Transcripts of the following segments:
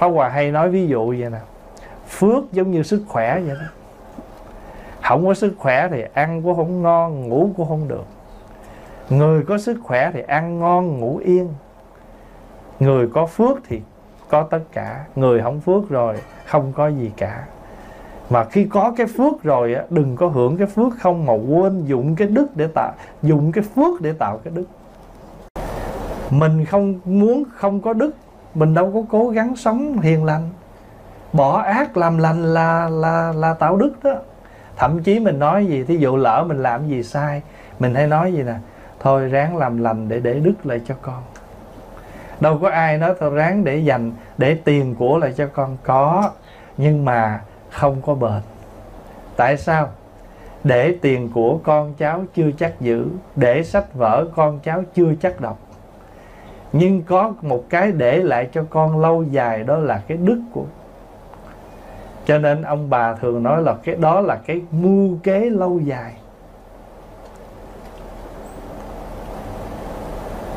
Pháp Hòa hay nói ví dụ vậy nè, phước giống như sức khỏe vậy đó. Không có sức khỏe thì ăn cũng không ngon, ngủ cũng không được. Người có sức khỏe thì ăn ngon, ngủ yên. Người có phước thì có tất cả. Người không phước rồi không có gì cả. Mà khi có cái phước rồi á, đừng có hưởng cái phước không mà quên dụng cái đức để tạo, dụng cái phước để tạo cái đức. Mình không muốn không có đức, mình đâu có cố gắng sống hiền lành. Bỏ ác làm lành là tạo đức đó. Thậm chí mình nói gì, thí dụ lỡ mình làm gì sai, mình hay nói gì nè, thôi ráng làm lành để đức lại cho con. Đâu có ai nói thôi ráng để dành, để tiền của lại cho con. Có, nhưng mà không có bền. Tại sao? Để tiền của con cháu chưa chắc giữ, để sách vở con cháu chưa chắc đọc. Nhưng có một cái để lại cho con lâu dài, đó là cái đức của. Cho nên ông bà thường nói là cái đó là cái mưu kế lâu dài.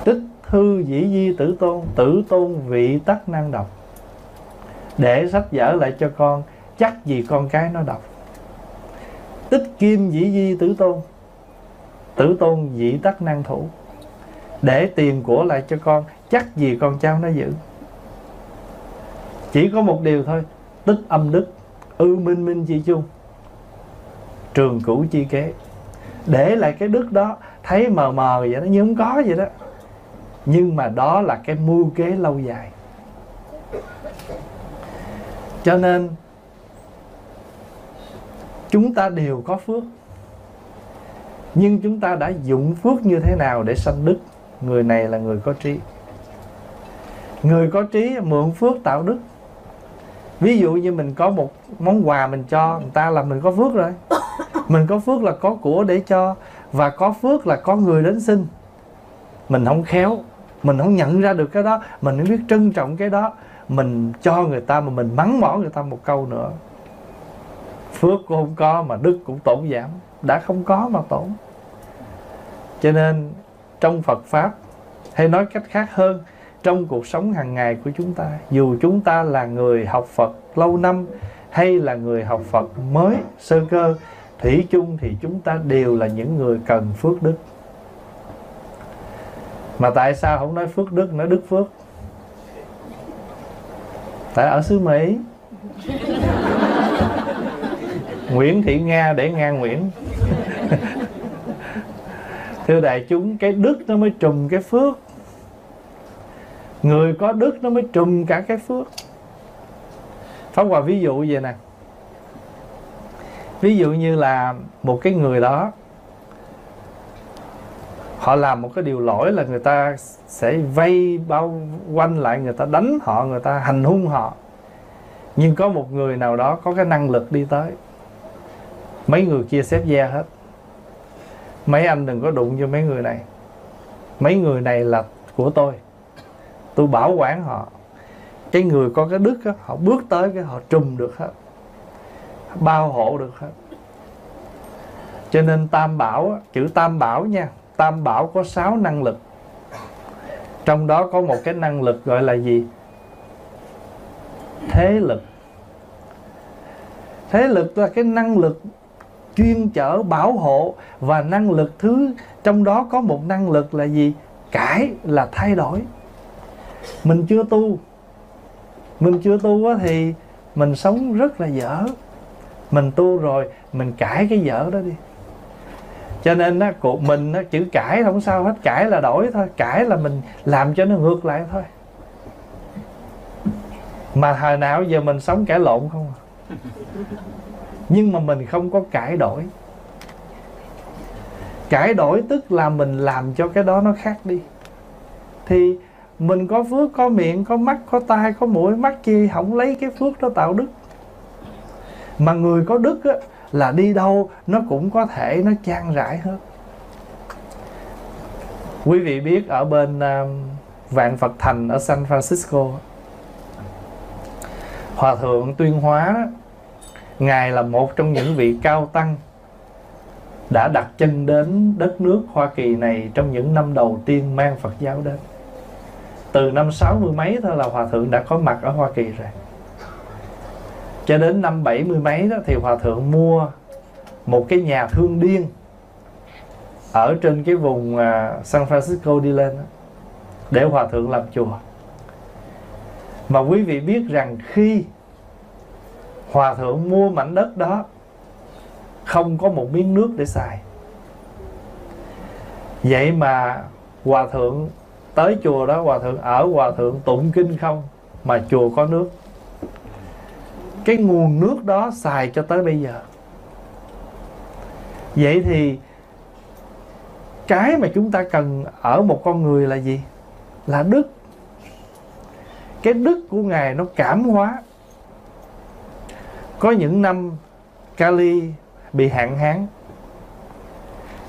Tích thư dĩ di tử tôn vị tắc năng đọc. Để sách vở lại cho con, chắc gì con cái nó đọc. Tích kim dĩ di tử tôn dĩ tắc năng thủ. Để tiền của lại cho con, chắc gì con cháu nó giữ. Chỉ có một điều thôi, tích âm đức, ư minh minh chi chung, trường cửu chi kế. Để lại cái đức đó, thấy mờ mờ vậy đó, như không có vậy đó. Nhưng mà đó là cái mưu kế lâu dài. Cho nên chúng ta đều có phước, nhưng chúng ta đã dụng phước như thế nào để sanh đức. Người này là người có trí. Người có trí mượn phước tạo đức. Ví dụ như mình có một món quà mình cho người ta là mình có phước rồi. Mình có phước là có của để cho, và có phước là có người đến xin. Mình không khéo, mình không nhận ra được cái đó, mình không biết trân trọng cái đó, mình cho người ta mà mình mắng mỏ người ta một câu nữa, phước cũng không có mà đức cũng tổn giảm. Đã không có mà tổn. Cho nên trong Phật Pháp, hay nói cách khác hơn, trong cuộc sống hàng ngày của chúng ta, dù chúng ta là người học Phật lâu năm hay là người học Phật mới sơ cơ, thủy chung thì chúng ta đều là những người cần phước đức. Mà tại sao không nói phước đức, nói đức phước? Tại ở xứ Mỹ Nguyễn Thị Nga để Nga Nguyễn. Thưa đại chúng, cái đức nó mới trùm cái phước. Người có đức nó mới trùm cả cái phước. Pháp Hòa ví dụ vậy nè. Ví dụ như là một cái người đó, họ làm một cái điều lỗi là người ta sẽ vây bao quanh lại, người ta đánh họ, người ta hành hung họ. Nhưng có một người nào đó có cái năng lực đi tới, mấy người kia xếp ve hết. Mấy anh đừng có đụng cho mấy người này. Mấy người này là của tôi bảo quản họ. Cái người có cái đức đó, họ bước tới cái họ trùm được hết, bao hộ được hết. Cho nên tam bảo, chữ tam bảo nha, tam bảo có 6 năng lực. Trong đó có một cái năng lực gọi là gì? Thế lực. Thế lực là cái năng lực chuyên chở bảo hộ, và năng lực thứ trong đó có một năng lực là gì? Cải, là thay đổi. Mình chưa tu, thì mình sống rất là dở. Mình tu rồi mình cải cái dở đó đi. Cho nên á, của mình á, chữ cải không sao hết, cải là đổi thôi, cải là mình làm cho nó ngược lại thôi. Mà hồi nào giờ mình sống cãi lộn không à? Nhưng mà mình không có cải đổi. Cải đổi tức là mình làm cho cái đó nó khác đi. Thì mình có phước, có miệng, có mắt, có tai, có mũi, mắt chi không lấy cái phước đó tạo đức. Mà người có đức á, là đi đâu nó cũng có thể nó trang rãi hơn. Quý vị biết ở bên Vạn Phật Thành ở San Francisco, Hòa Thượng Tuyên Hóa đó, Ngài là một trong những vị cao tăng đã đặt chân đến đất nước Hoa Kỳ này trong những năm đầu tiên mang Phật giáo đến. từ năm 60 mấy thôi là Hòa Thượng đã có mặt ở Hoa Kỳ rồi. Cho đến năm 70 mấy đó thì Hòa Thượng mua một cái nhà thương điên ở trên cái vùng San Francisco đi lên đó, để Hòa Thượng làm chùa. Mà quý vị biết rằng khi Hòa Thượng mua mảnh đất đó không có một miếng nước để xài. Vậy mà Hòa Thượng tới chùa đó, Hòa Thượng ở, Hòa Thượng tụng kinh không mà chùa có nước. Cái nguồn nước đó xài cho tới bây giờ. Vậy thì cái mà chúng ta cần ở một con người là gì? Là đức. Cái đức của Ngài nó cảm hóa. Có những năm Cali bị hạn hán,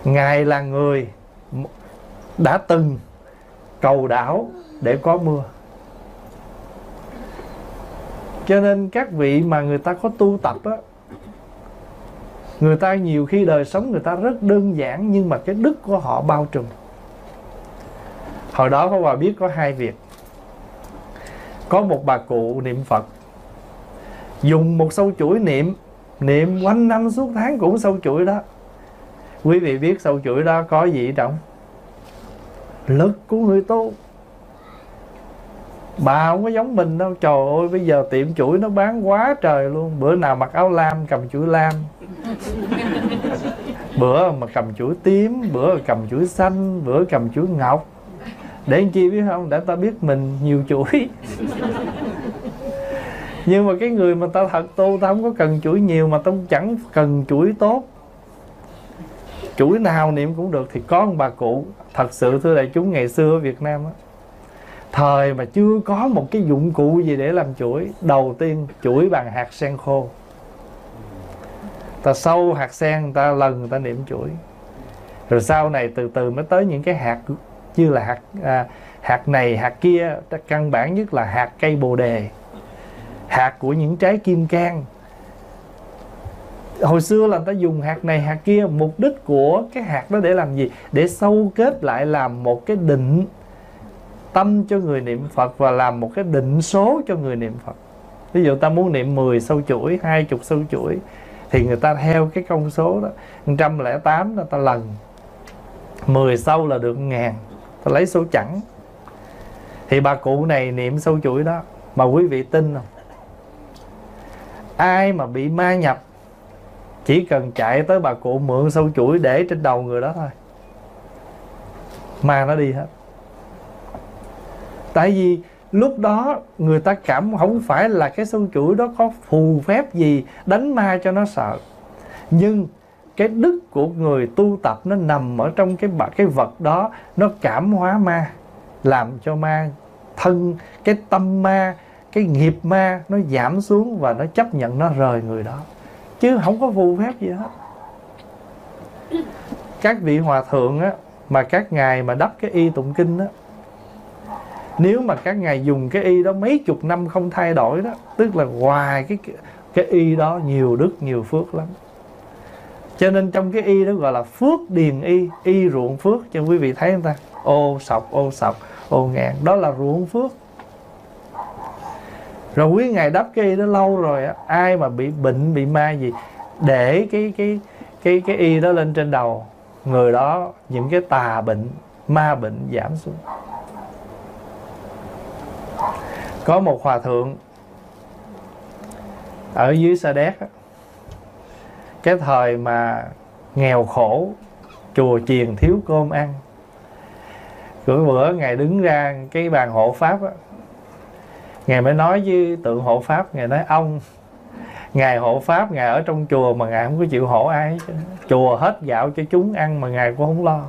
Ngài là người đã từng cầu đảo để có mưa. Cho nên các vị mà người ta có tu tập á, người ta nhiều khi đời sống người ta rất đơn giản, nhưng mà cái đức của họ bao trùm. Hồi đó Pháp Hòa biết có hai việc. Có một bà cụ niệm Phật, dùng một sâu chuỗi niệm, niệm quanh năm suốt tháng cũng sâu chuỗi đó. Quý vị biết sâu chuỗi đó có gì trọng? Lực của người tu. Bà không có giống mình đâu. Trời ơi, bây giờ tiệm chuỗi nó bán quá trời luôn. Bữa nào mặc áo lam cầm chuỗi lam, bữa mà cầm chuỗi tím, bữa cầm chuỗi xanh, bữa cầm chuỗi ngọc. Để anh chị biết không, để ta biết mình nhiều chuỗi. Nhưng mà cái người mà ta thật tu, ta không có cần chuỗi nhiều, mà ta cũng chẳng cần chuỗi tốt, chuỗi nào niệm cũng được. Thì có một bà cụ, thật sự thưa đại chúng, ngày xưa ở Việt Nam á, thời mà chưa có một cái dụng cụ gì để làm chuỗi, đầu tiên chuỗi bằng hạt sen khô. Ta sâu hạt sen, ta lần, người ta niệm chuỗi. Rồi sau này từ từ mới tới những cái hạt như là hạt này, hạt kia. Căn bản nhất là hạt cây bồ đề, hạt của những trái kim cang. Hồi xưa là người ta dùng hạt này hạt kia. Mục đích của cái hạt đó để làm gì? Để sâu kết lại, làm một cái định tâm cho người niệm Phật, và làm một cái định số cho người niệm Phật. Ví dụ ta muốn niệm 10 sâu chuỗi, 20 sâu chuỗi, thì người ta theo cái con số đó, 108 là ta lần 10 sâu là được 1000, ta lấy số chẵn. Thì bà cụ này niệm sâu chuỗi đó. Mà quý vị tin không, ai mà bị ma nhập chỉ cần chạy tới bà cụ mượn sâu chuỗi để trên đầu người đó thôi, ma nó đi hết. Tại vì lúc đó người ta cảm không phải là cái sâu chuỗi đó có phù phép gì đánh ma cho nó sợ, nhưng cái đức của người tu tập nó nằm ở trong cái vật đó, nó cảm hóa ma, làm cho ma thân, cái tâm ma, cái nghiệp ma nó giảm xuống và nó chấp nhận, nó rời người đó, chứ không có phù phép gì hết. Các vị hòa thượng á, mà các ngài mà đắp cái y tụng kinh á, nếu mà các ngài dùng cái y đó mấy chục năm không thay đổi đó, tức là hoài cái y đó nhiều đức nhiều phước lắm. Cho nên trong cái y đó gọi là phước điền y, y ruộng phước. Cho quý vị thấy không ta? Ô sọc, ô ngàn, đó là ruộng phước. Rồi quý ngài đắp cái y đó lâu rồi á, ai mà bị bệnh bị ma gì, để cái y đó lên trên đầu người đó, những cái tà bệnh ma bệnh giảm xuống. Có một hòa thượng ở dưới Sa Đéc, cái thời mà nghèo khổ, chùa chiền thiếu cơm ăn, bữa ngài đứng ra cái bàn hộ pháp á, ngài mới nói với tượng hộ pháp, ngài nói: ông, ngài hộ pháp, ngài ở trong chùa mà ngài không có chịu hộ ai hết. Chùa hết gạo cho chúng ăn mà ngài cũng không lo.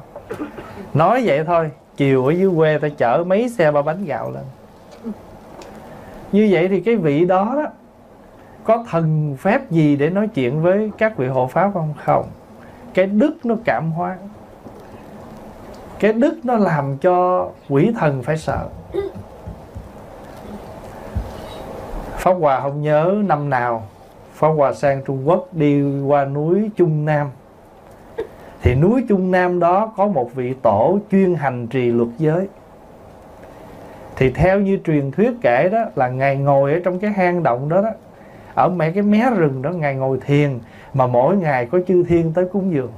Nói vậy thôi, chiều ở dưới quê ta chở mấy xe ba bánh gạo lên. Như vậy thì cái vị đó đó có thần phép gì để nói chuyện với các vị hộ pháp không? Không. Cái đức nó cảm hóa, cái đức nó làm cho quỷ thần phải sợ. Pháp Hòa không nhớ năm nào, Pháp Hòa sang Trung Quốc, đi qua núi Trung Nam. Thì núi Trung Nam đó có một vị tổ chuyên hành trì luật giới. Thì theo như truyền thuyết kể đó, là Ngài ngồi ở trong cái hang động đó, ở mấy cái mé rừng đó, Ngài ngồi thiền, mà mỗi ngày có chư thiên tới cúng dường.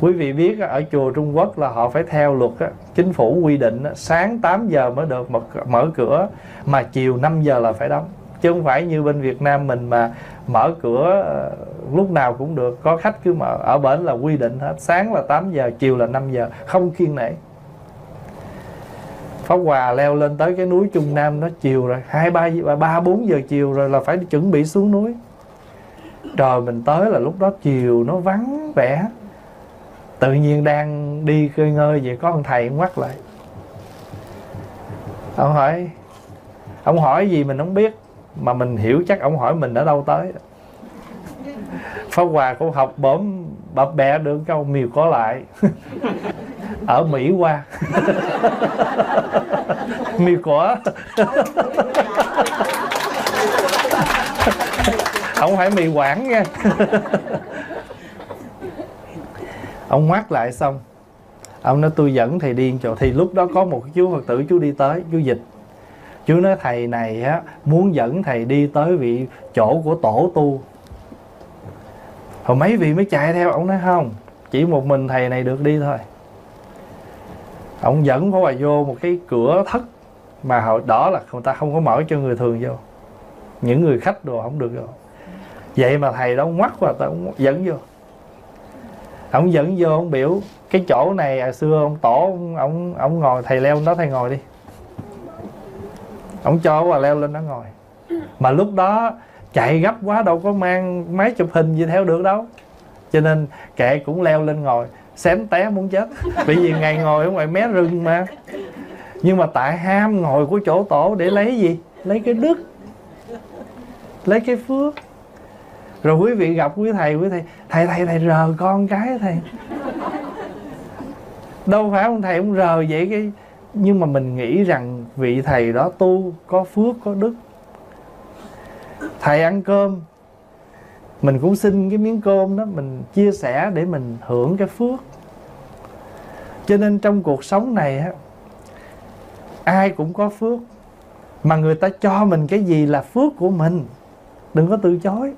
Quý vị biết ở chùa Trung Quốc là họ phải theo luật đó, chính phủ quy định đó, sáng 8 giờ mới được mở cửa, mà chiều 5 giờ là phải đóng. Chứ không phải như bên Việt Nam mình mà mở cửa lúc nào cũng được, có khách cứ mở. Ở bển là quy định hết, sáng là 8 giờ, chiều là 5 giờ, không kiêng nể. Pháp Hòa leo lên tới cái núi Trung Nam đó chiều rồi, 3-4 giờ chiều rồi là phải chuẩn bị xuống núi. Trời mình tới là lúc đó chiều nó vắng vẻ. Tự nhiên đang đi khơi ngơi vậy có ông thầy ngoắt lại. Ông hỏi gì mình không biết, mà mình hiểu chắc ông hỏi mình ở đâu tới. Pháp Hòa cũng học bổm bập bẹ được câu miều có lại. Ở Mỹ qua. Miêu của không phải mì Quảng nha. Ông ngoắt lại xong, ông nói tôi dẫn thầy điên chỗ. Thì lúc đó có một chú Phật tử chú đi tới, chú dịch. Chú nói thầy này á, muốn dẫn thầy đi tới vị chỗ của tổ tu. Hồi mấy vị mới chạy theo. Ông nói không, chỉ một mình thầy này được đi thôi. Ông dẫn Pháp Hòa vô một cái cửa thất mà họ đó là người ta không có mở cho người thường vô. Những người khách đồ không được vô. Vậy mà thầy đó ngoắt vào, ông dẫn vô. Ông dẫn vô, ông biểu cái chỗ này hồi xưa ông tổ, ông ngồi, thầy leo đó, thầy ngồi đi. Ông cho Hòa leo lên đó ngồi. Mà lúc đó chạy gấp quá đâu có mang máy chụp hình gì theo được đâu. Cho nên kệ cũng leo lên ngồi. Xém té muốn chết. Bởi vì Ngài ngồi ở ngoài mé rừng mà. Nhưng mà tại ham ngồi của chỗ tổ để lấy gì? Lấy cái đức, lấy cái phước. Rồi quý vị gặp quý thầy Thầy rờ con cái thầy. Đâu phải ông thầy ông rờ vậy cái. Nhưng mà mình nghĩ rằng vị thầy đó tu, có phước, có đức. Thầy ăn cơm, mình cũng xin cái miếng cơm đó, mình chia sẻ để mình hưởng cái phước. Cho nên trong cuộc sống này á, ai cũng có phước. Mà người ta cho mình cái gì là phước của mình, đừng có từ chối.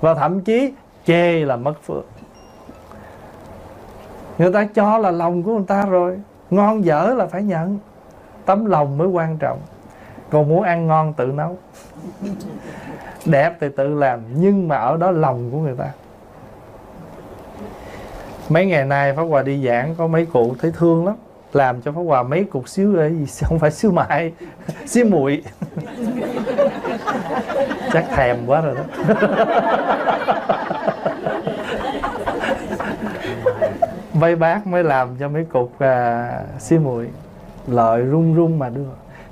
Và thậm chí chê là mất phước. Người ta cho là lòng của người ta rồi, ngon dở là phải nhận. Tấm lòng mới quan trọng. Còn muốn ăn ngon tự nấu, đẹp thì tự làm, nhưng mà ở đó lòng của người ta. Mấy ngày nay Pháp Hòa đi giảng có mấy cụ thấy thương lắm, làm cho Pháp Hòa mấy cục xíu là gì, không phải xíu mại, xíu muội. Chắc thèm quá rồi đó. Mấy bác mới làm cho mấy cục xíu muội, lợi run run mà đưa.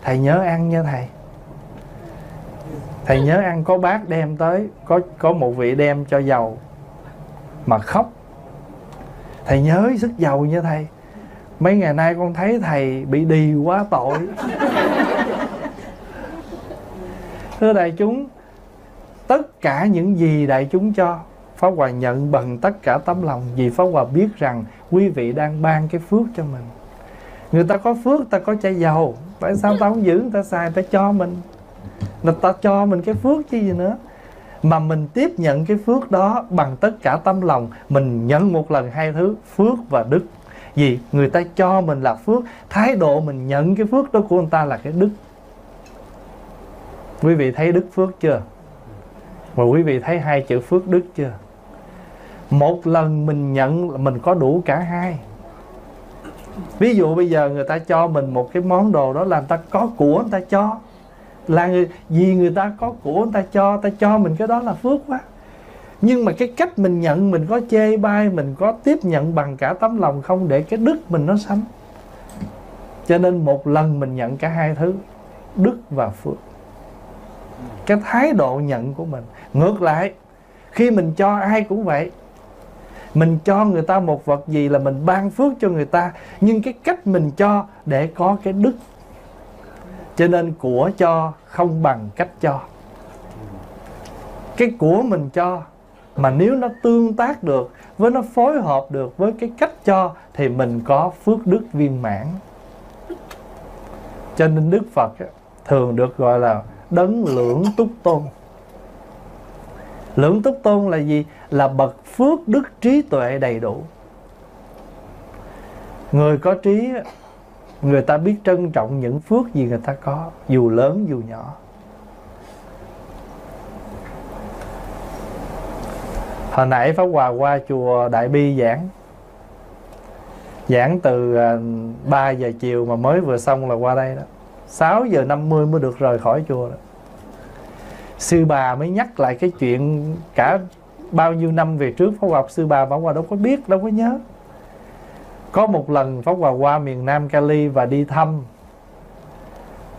Thầy nhớ ăn nha thầy. Thầy nhớ ăn. Có bác đem tới, có một vị đem cho dầu mà khóc. Thầy nhớ sức dầu nha thầy. Mấy ngày nay con thấy thầy bị đì quá tội. Thưa đại chúng, tất cả những gì đại chúng cho, Pháp Hòa nhận bằng tất cả tấm lòng. Vì Pháp Hòa biết rằng quý vị đang ban cái phước cho mình. Người ta có phước, ta có chai dầu. Tại sao ta không giữ, người ta xài, ta cho mình. Người ta cho mình cái phước chứ gì nữa. Mà mình tiếp nhận cái phước đó bằng tất cả tâm lòng. Mình nhận một lần hai thứ, phước và đức. Vì người ta cho mình là phước, thái độ mình nhận cái phước đó của người ta là cái đức. Quý vị thấy đức phước chưa? Mà quý vị thấy hai chữ phước đức chưa? Một lần mình nhận, mình có đủ cả hai. Ví dụ bây giờ người ta cho mình một cái món đồ đó là người ta có của người ta cho. Là vì người ta có của người ta cho mình cái đó là phước quá. Nhưng mà cái cách mình nhận, mình có chê bai, mình có tiếp nhận bằng cả tấm lòng không, để cái đức mình nó sánh. Cho nên một lần mình nhận cả hai thứ, đức và phước. Cái thái độ nhận của mình. Ngược lại, khi mình cho ai cũng vậy, mình cho người ta một vật gì là mình ban phước cho người ta. Nhưng cái cách mình cho để có cái đức. Cho nên của cho không bằng cách cho. Cái của mình cho, mà nếu nó tương tác được, với nó phối hợp được với cái cách cho, thì mình có phước đức viên mãn. Cho nên Đức Phật thường được gọi là đấng lưỡng túc tôn. Lưỡng túc tôn là gì? Là bậc phước đức trí tuệ đầy đủ. Người có trí, người ta biết trân trọng những phước gì người ta có, dù lớn dù nhỏ. Hồi nãy Pháp Hòa qua chùa Đại Bi giảng, giảng từ 3 giờ chiều mà mới vừa xong là qua đây đó, 6 giờ 50 mới được rời khỏi chùa đó. Sư bà mới nhắc lại cái chuyện cả bao nhiêu năm về trước Pháp Hòa, sư bà Pháp Hòa đâu có biết, đâu có nhớ. Có một lần Pháp Hòa qua miền Nam Cali và đi thăm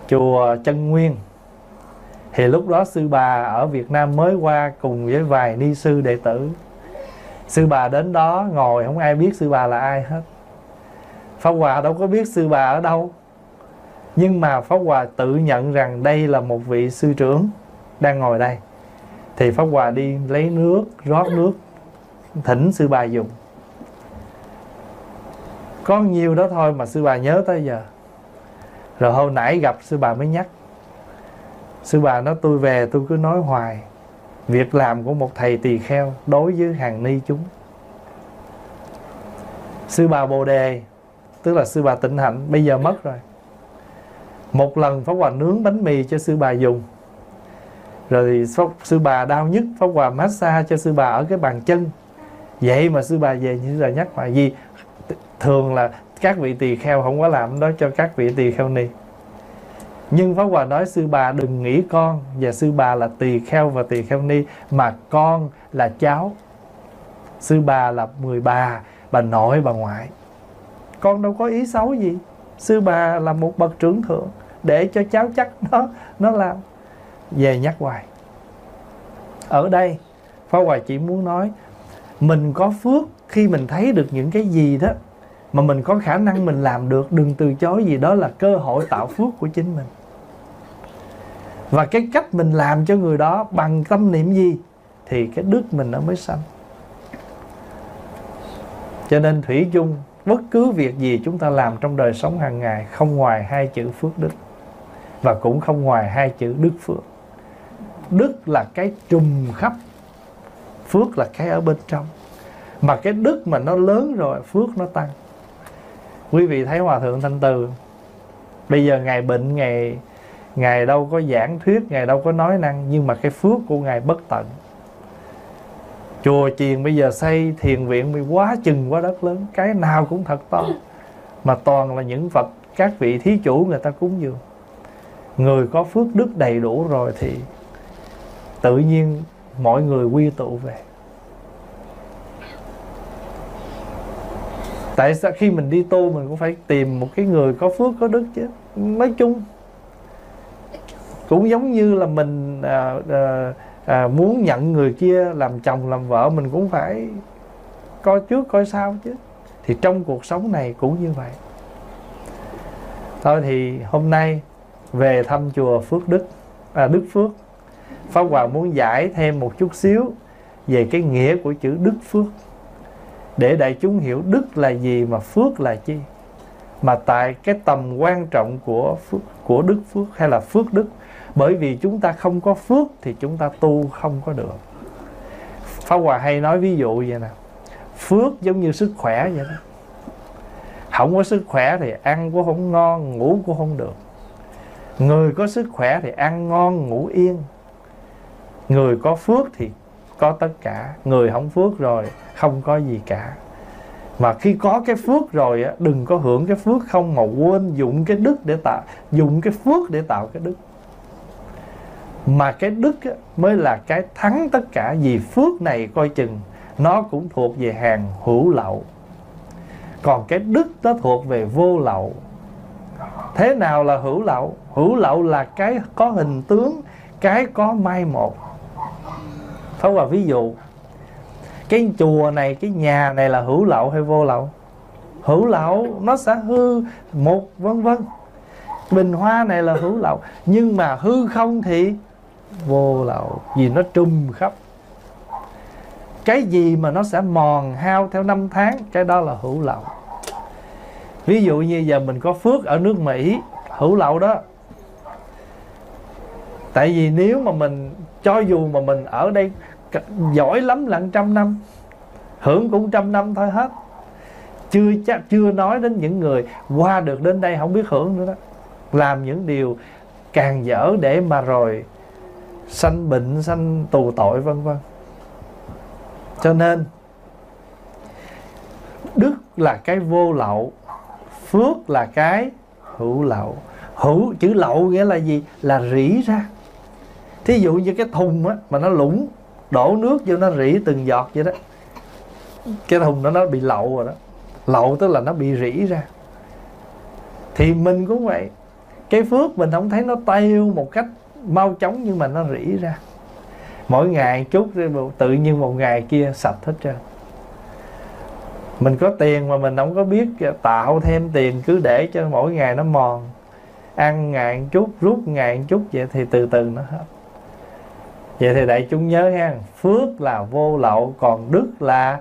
chùa Chân Nguyên. Thì lúc đó sư bà ở Việt Nam mới qua cùng với vài ni sư đệ tử. Sư bà đến đó ngồi, không ai biết sư bà là ai hết. Pháp Hòa đâu có biết sư bà ở đâu. Nhưng mà Pháp Hòa tự nhận rằng đây là một vị sư trưởng đang ngồi đây. Thì Pháp Hòa đi lấy nước, rót nước, thỉnh sư bà dùng. Có nhiều đó thôi mà sư bà nhớ tới giờ. Rồi hôm nãy gặp sư bà mới nhắc. Sư bà nói tôi về tôi cứ nói hoài việc làm của một thầy tỳ kheo đối với hàng ni chúng. Sư bà Bồ Đề, tức là sư bà Tỉnh Hạnh, bây giờ mất rồi. Một lần Pháp Hòa nướng bánh mì cho sư bà dùng. Rồi sư bà đau nhức, Pháp Hòa massage cho sư bà ở cái bàn chân. Vậy mà sư bà về như là nhắc hoài gì. Thường là các vị tỳ kheo không có làm đó cho các vị tỳ kheo ni. Nhưng Pháp Hòa nói sư bà đừng nghĩ con và sư bà là tỳ kheo và tỳ kheo ni, mà con là cháu. Sư bà là người bà nội, bà ngoại. Con đâu có ý xấu gì. Sư bà là một bậc trưởng thượng, để cho cháu chắc nó làm. Về nhắc hoài. Ở đây Pháp Hòa chỉ muốn nói mình có phước khi mình thấy được những cái gì đó mà mình có khả năng mình làm được, đừng từ chối gì đó là cơ hội tạo phước của chính mình. Và cái cách mình làm cho người đó bằng tâm niệm gì thì cái đức mình nó mới sanh. Cho nên thủy chung bất cứ việc gì chúng ta làm trong đời sống hàng ngày không ngoài hai chữ phước đức, và cũng không ngoài hai chữ đức phước. Đức là cái trùm khắp, phước là cái ở bên trong. Mà cái đức mà nó lớn rồi, phước nó tăng. Quý vị thấy Hòa Thượng Thanh Từ bây giờ Ngài bệnh, Ngài đâu có giảng thuyết, Ngài đâu có nói năng, nhưng mà cái phước của Ngài bất tận. Chùa chiền bây giờ xây thiền viện mới quá chừng quá đất lớn, cái nào cũng thật to, mà toàn là những Phật, các vị thí chủ người ta cúng dường. Người có phước đức đầy đủ rồi thì tự nhiên mọi người quy tụ về. Tại sao khi mình đi tu mình cũng phải tìm một cái người có phước có đức chứ. Nói chung cũng giống như là mình muốn nhận người kia làm chồng làm vợ, mình cũng phải coi trước coi sau chứ. Thì trong cuộc sống này cũng như vậy. Thôi thì hôm nay về thăm chùa Phước Đức, Đức Phước, Pháp Hòa muốn giải thêm một chút xíu về cái nghĩa của chữ Đức Phước, để đại chúng hiểu đức là gì mà phước là chi. Mà tại cái tầm quan trọng của đức phước hay là phước đức. Bởi vì chúng ta không có phước thì chúng ta tu không có được. Pháp Hòa hay nói ví dụ vậy nè. Phước giống như sức khỏe vậy đó. Không có sức khỏe thì ăn cũng không ngon, ngủ cũng không được. Người có sức khỏe thì ăn ngon, ngủ yên. Người có phước thì có tất cả. Người không phước rồi không có gì cả. Mà khi có cái phước rồi đừng có hưởng cái phước không, mà quên dụng cái đức để tạo, dùng cái phước để tạo cái đức. Mà cái đức mới là cái thắng tất cả. Vì phước này coi chừng nó cũng thuộc về hàng hữu lậu, còn cái đức nó thuộc về vô lậu. Thế nào là hữu lậu? Hữu lậu là cái có hình tướng, cái có mai một. Pháp Hòa ví dụ cái chùa này, cái nhà này là hữu lậu hay vô lậu? Hữu lậu, nó sẽ hư một vân vân. Bình hoa này là hữu lậu, nhưng mà hư không thì vô lậu, vì nó trùm khắp. Cái gì mà nó sẽ mòn hao theo năm tháng, cái đó là hữu lậu. Ví dụ như giờ mình có phước ở nước Mỹ, hữu lậu đó. Tại vì nếu mà mình, cho dù mà mình ở đây giỏi lắm là 100 năm, hưởng cũng 100 năm thôi hết, chưa nói đến những người qua được đến đây không biết hưởng nữa đó, làm những điều càng dở để mà rồi sanh bệnh, sanh tù tội vân vân. Cho nên đức là cái vô lậu, phước là cái hữu lậu. Hữu, chữ lậu nghĩa là gì? Là rỉ ra. Thí dụ như cái thùng á, mà nó lũng, đổ nước vô nó rỉ từng giọt vậy đó, cái thùng đó nó bị lậu rồi đó. Lậu tức là nó bị rỉ ra. Thì mình cũng vậy, cái phước mình không thấy nó tiêu một cách mau chóng, nhưng mà nó rỉ ra mỗi ngày chút, tự nhiên một ngày kia sạch hết trơn. Mình có tiền mà mình không có biết tạo thêm tiền, cứ để cho mỗi ngày nó mòn, ăn ngày chút, rút ngày chút, vậy thì từ từ nó hết. Vậy thì đại chúng nhớ ha, phước là vô lậu, còn đức là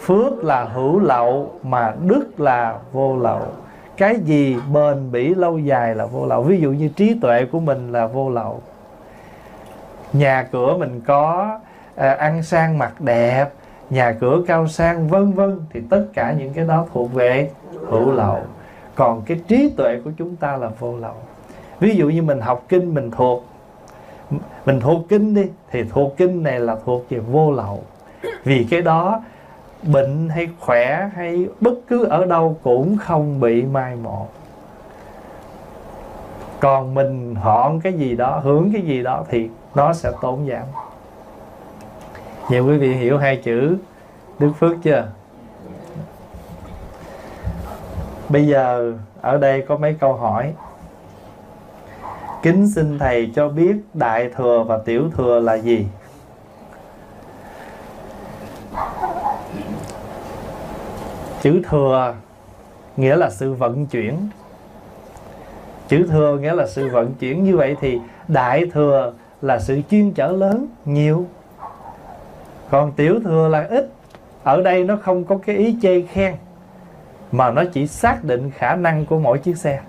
phước là hữu lậu mà đức là vô lậu. Cái gì bền bỉ lâu dài là vô lậu. Ví dụ như trí tuệ của mình là vô lậu, nhà cửa mình có, ăn sang mặc đẹp, nhà cửa cao sang vân vân, thì tất cả những cái đó thuộc về hữu lậu. Còn cái trí tuệ của chúng ta là vô lậu. Ví dụ như mình học kinh mình thuộc, mình thuộc kinh đi, thì thuộc kinh này là thuộc về vô lậu. Vì cái đó bệnh hay khỏe hay bất cứ ở đâu cũng không bị mai một. Còn mình hưởng cái gì đó, thì nó sẽ tốn giảm. Vậy quý vị hiểu hai chữ đức phước chưa? Bây giờ ở đây có mấy câu hỏi. Kính xin thầy cho biết đại thừa và tiểu thừa là gì? Chữ thừa nghĩa là sự vận chuyển. Chữ thừa nghĩa là sự vận chuyển. Như vậy thì đại thừa là sự chuyên chở lớn, nhiều. Còn tiểu thừa là ít. Ở đây nó không có cái ý chê khen, mà nó chỉ xác định khả năng của mỗi chiếc xe.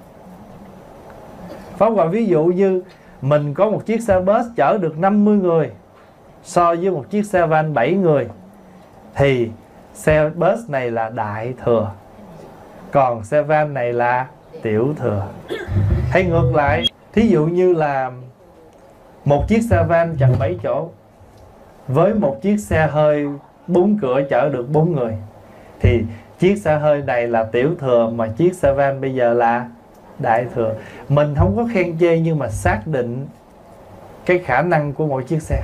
Pháp Hòa ví dụ như mình có một chiếc xe bus chở được 50 người so với một chiếc xe van 7 người, thì xe bus này là đại thừa, còn xe van này là tiểu thừa. Hay ngược lại, thí dụ như là một chiếc xe van chở 7 chỗ với một chiếc xe hơi 4 cửa chở được 4 người, thì chiếc xe hơi này là tiểu thừa, mà chiếc xe van bây giờ là đại thừa. Mình không có khen chê, nhưng mà xác định cái khả năng của mỗi chiếc xe.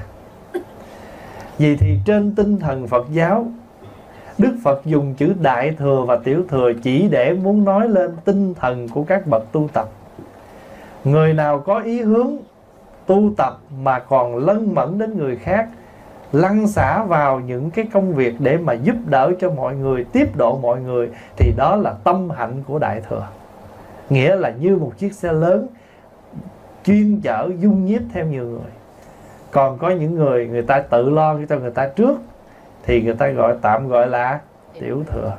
Vì thì trên tinh thần Phật giáo, Đức Phật dùng chữ đại thừa và tiểu thừa chỉ để muốn nói lên tinh thần của các bậc tu tập. Người nào có ý hướng tu tập mà còn lân mẫn đến người khác, lăn xả vào những cái công việc để mà giúp đỡ cho mọi người, tiếp độ mọi người, thì đó là tâm hạnh của đại thừa. Nghĩa là như một chiếc xe lớn chuyên chở dung nhiếp theo nhiều người. Còn có những người, người ta tự lo cho người ta trước, thì người ta tạm gọi là tiểu thừa.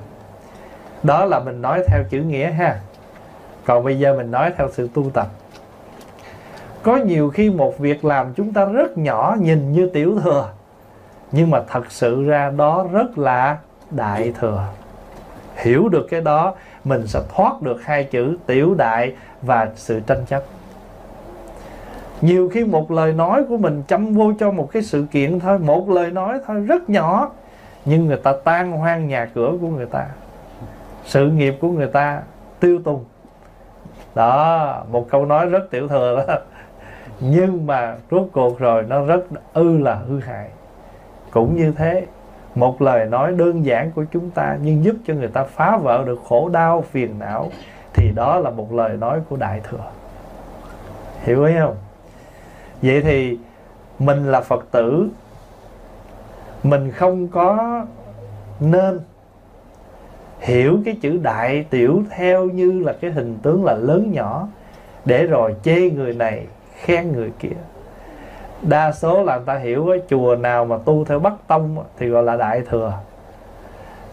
Đó là mình nói theo chữ nghĩa ha. Còn bây giờ mình nói theo sự tu tập. Có nhiều khi một việc làm chúng ta rất nhỏ, nhìn như tiểu thừa, nhưng mà thật sự ra đó rất là đại thừa. Hiểu được cái đó, mình sẽ thoát được hai chữ tiểu đại và sự tranh chấp. Nhiều khi một lời nói của mình châm vô cho một cái sự kiện thôi, một lời nói thôi rất nhỏ, nhưng người ta tan hoang nhà cửa của người ta, sự nghiệp của người ta tiêu tùng. Đó, một câu nói rất tiểu thừa đó, nhưng mà rốt cuộc rồi nó rất là hư hại. Cũng như thế, một lời nói đơn giản của chúng ta nhưng giúp cho người ta phá vỡ được khổ đau, phiền não, thì đó là một lời nói của đại thừa. Hiểu ý không? Vậy thì mình là Phật tử, mình không có nên hiểu cái chữ đại tiểu theo như là cái hình tướng là lớn nhỏ, để rồi chê người này khen người kia. Đa số là người ta hiểu chùa nào mà tu theo Bắc Tông thì gọi là đại thừa,